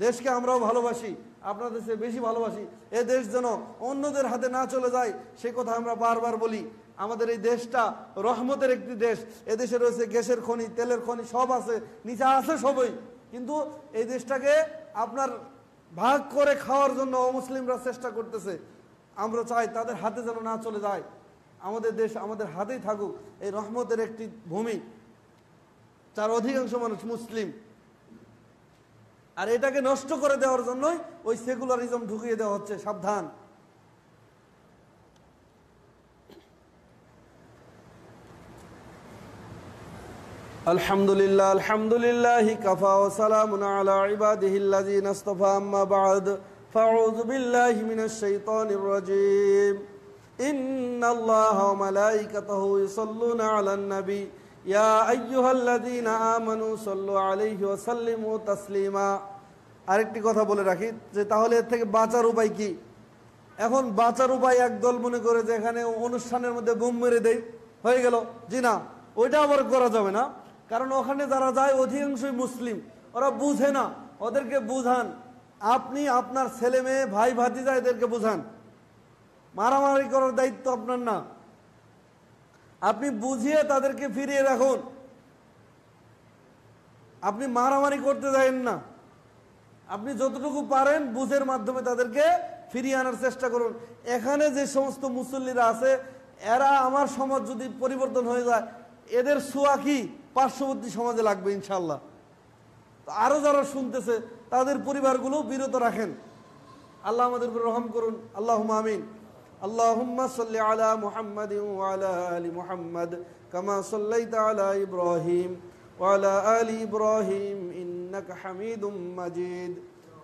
দেশকে আমরাও ভালোবাসি, আপনাদের চেয়ে বেশি ভালোবাসি। এ দেশ যেন অন্যদের হাতে না চলে যায় সে কথা আমরা বারবার বলি। আমাদের এই দেশটা রহমতের একটি দেশ, এদেশে রয়েছে গ্যাসের খনি, তেলের খনি, সব আছে, নিচে আছে সবই, কিন্তু এই দেশটাকে আপনার ভাগ করে খাওয়ার জন্য অমুসলিমরা চেষ্টা করতেছে। আমরা চাই তাদের হাতে যেন না চলে যায়, আমাদের দেশ আমাদের হাতেই থাকুক। এই রহমতের একটি ভূমি, যার অধিকাংশ মানুষ মুসলিম, আর এটাকে নষ্ট করে দেওয়ার জন্যই ওই সেকুলারিজম ঢুকিয়ে দেওয়া হচ্ছে। সাবধান। আলহামদুলিল্লাহ, আলহামদুলিল্লাহি কাফা ওয়া সালামুন আলা ইবাদিহিল্লাযীনা ইসতাফা, আম্মা বা'দ, ফাউযু বিল্লাহি মিনাশ শাইতানির রাজীম। ইন্নাল্লাহা ওয়া মালাইকাতাহু ইউসাল্লুনা আলান নবী, ইয়া আইয়ুহাল্লাযীনা আমানু সাল্লু আলাইহি ওয়া সাল্লিমু তাসলিমা। আরেকটি কথা বলে রাখি যে তাহলে এর থেকে বাঁচার উপায় কি? এখন বাঁচার উপায় একদল মনে করে যে এখানে অনুষ্ঠানের মধ্যে বুম মেরে দেই, হয়ে গেল। জি না, ওইটা আবার করা যাবে না, কারণ ওখানে যারা যায় অধিকাংশই মুসলিম, ওরা বুঝে না। ওদেরকে বুঝান, আপনি আপনার ছেলে মেয়ে ভাই ভাতিজা এদেরকে বুঝান। মারামারি করার দায়িত্ব আপনার না, আপনি বুঝিয়ে তাদেরকে ফিরিয়ে রাখুন। আপনি মারামারি করতে যাবেন না, আপনি যতটুকু পারেন বুঝের মাধ্যমে তাদেরকে ফিরিয়ে আনার চেষ্টা করুন। এখানে যে সমস্ত মুসল্লিরা আছে এরা আমার সমাজ যদি পরিবর্তন হয়ে যায়, এদের সোয়া কি পার্শ্ববর্তী সমাজে লাগবে ইনশাল্লাহ। তো আরও যারা শুনতেছে তাদের পরিবারগুলো বিরত রাখেন। আল্লাহ আমাদের উপর রহম করুন। আল্লাহুম্মা আমিন। আল্লাহুম্মা সাল্লি আলা মুহাম্মাদিন ওয়া আলা আলি মুহাম্মাদ কামা সাল্লাইতা আলা ইব্রাহিম ওয়া আলা আলি ইব্রাহিম ইন্নাকা হামিদুম মাজিদ।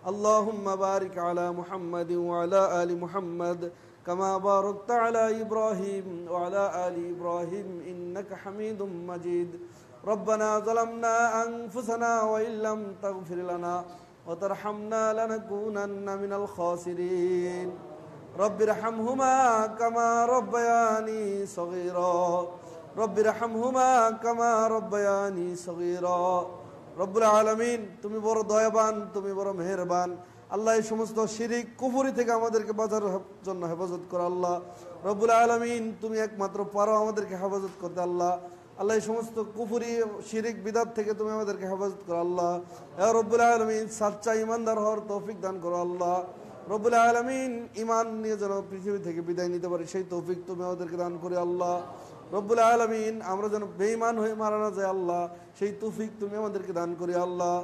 আল্লাহুম্মা বারিক আলা মুহাম্মাদিন ওয়া আলা আলি মুহাম্মাদ كما باركت على إبراهيم وعلى آل إبراهيم إنك حميد مجيد. ربنا ظلمنا أنفسنا وإن لم تغفر لنا وترحمنا لنكونن من الخاسرين. رب ارحمهما كما ربياني صغيرا. رب ارحمهما كما ربياني صغيرا. رب العالمين تمي بر ديبان تمي بر مهربان. আল্লাহ এই সমস্ত শিরিক কুফরি থেকে আমাদেরকে বাঁচার জন্য হেফাজত করো আল্লাহ রব্বুল আলামিন, তুমি একমাত্র পারো আমাদেরকে হেফাজত করতে আল্লাহ। আল্লাহ এই সমস্ত কুফরি শিরিক বিদাত থেকে তুমি আমাদেরকে হেফাজত করো আল্লাহ ইয়া রব্বুল আলামিন। সাচ্চা ইমানদার হওয়ার তৌফিক দান করো আল্লাহ রব্বুল আলামিন। ইমান নিয়ে যেন পৃথিবী থেকে বিদায় নিতে পারি সেই তৌফিক তুমি আমাদেরকে দান করে আল্লাহ রব্বুল আলামিন। আমরা যেন বেঈমান হয়ে মারা না যায় আল্লাহ সেই তৌফিক তুমি আমাদেরকে দান করে আল্লাহ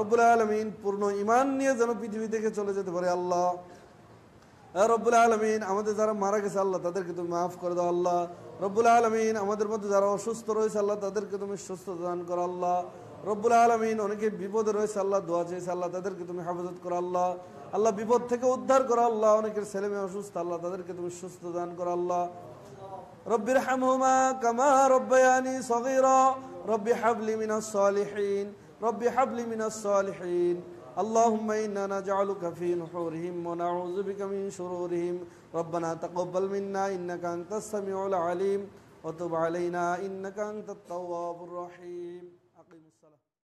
রব্বুল আলামিন। পূর্ণ ইমান নিয়ে যেন পৃথিবী থেকে চলে যেতে পারে আল্লাহ রব্বুল আলামিন। আমাদের যারা মারা গেছে আল্লাহ তাদেরকে তুমি মাফ করে দাও আল্লাহ রব্বুল আলামিন। আমাদের মধ্যে যারা অসুস্থ রয়েছে আল্লাহ তাদেরকে তুমি সুস্থতা দান করো আল্লাহ রব্বুল আলামিন। অনেকে বিপদে রয়েছে আল্লাহ দোয়া চেয়েছে আল্লাহ তাদেরকে তুমি হেফাজত করো আল্লাহ। আল্লাহ বিপদ থেকে উদ্ধার করো আল্লাহ। অনেকের ছেলে মেয়ে অসুস্থ আল্লাহ তাদেরকে তুমি সুস্থতা দান করো আল্লাহ। রব্বিরহামহুমা কামা রব্বায়ানি সগীরা رب حبلي من الصالحين رب حبلي من الصالحين اللهم إنا نجعلك في نحورهم ونعوذ بك من شرورهم ربنا تقبل منا إنك أنت السميع العليم وتب علينا إنك أنت التواب الرحيم.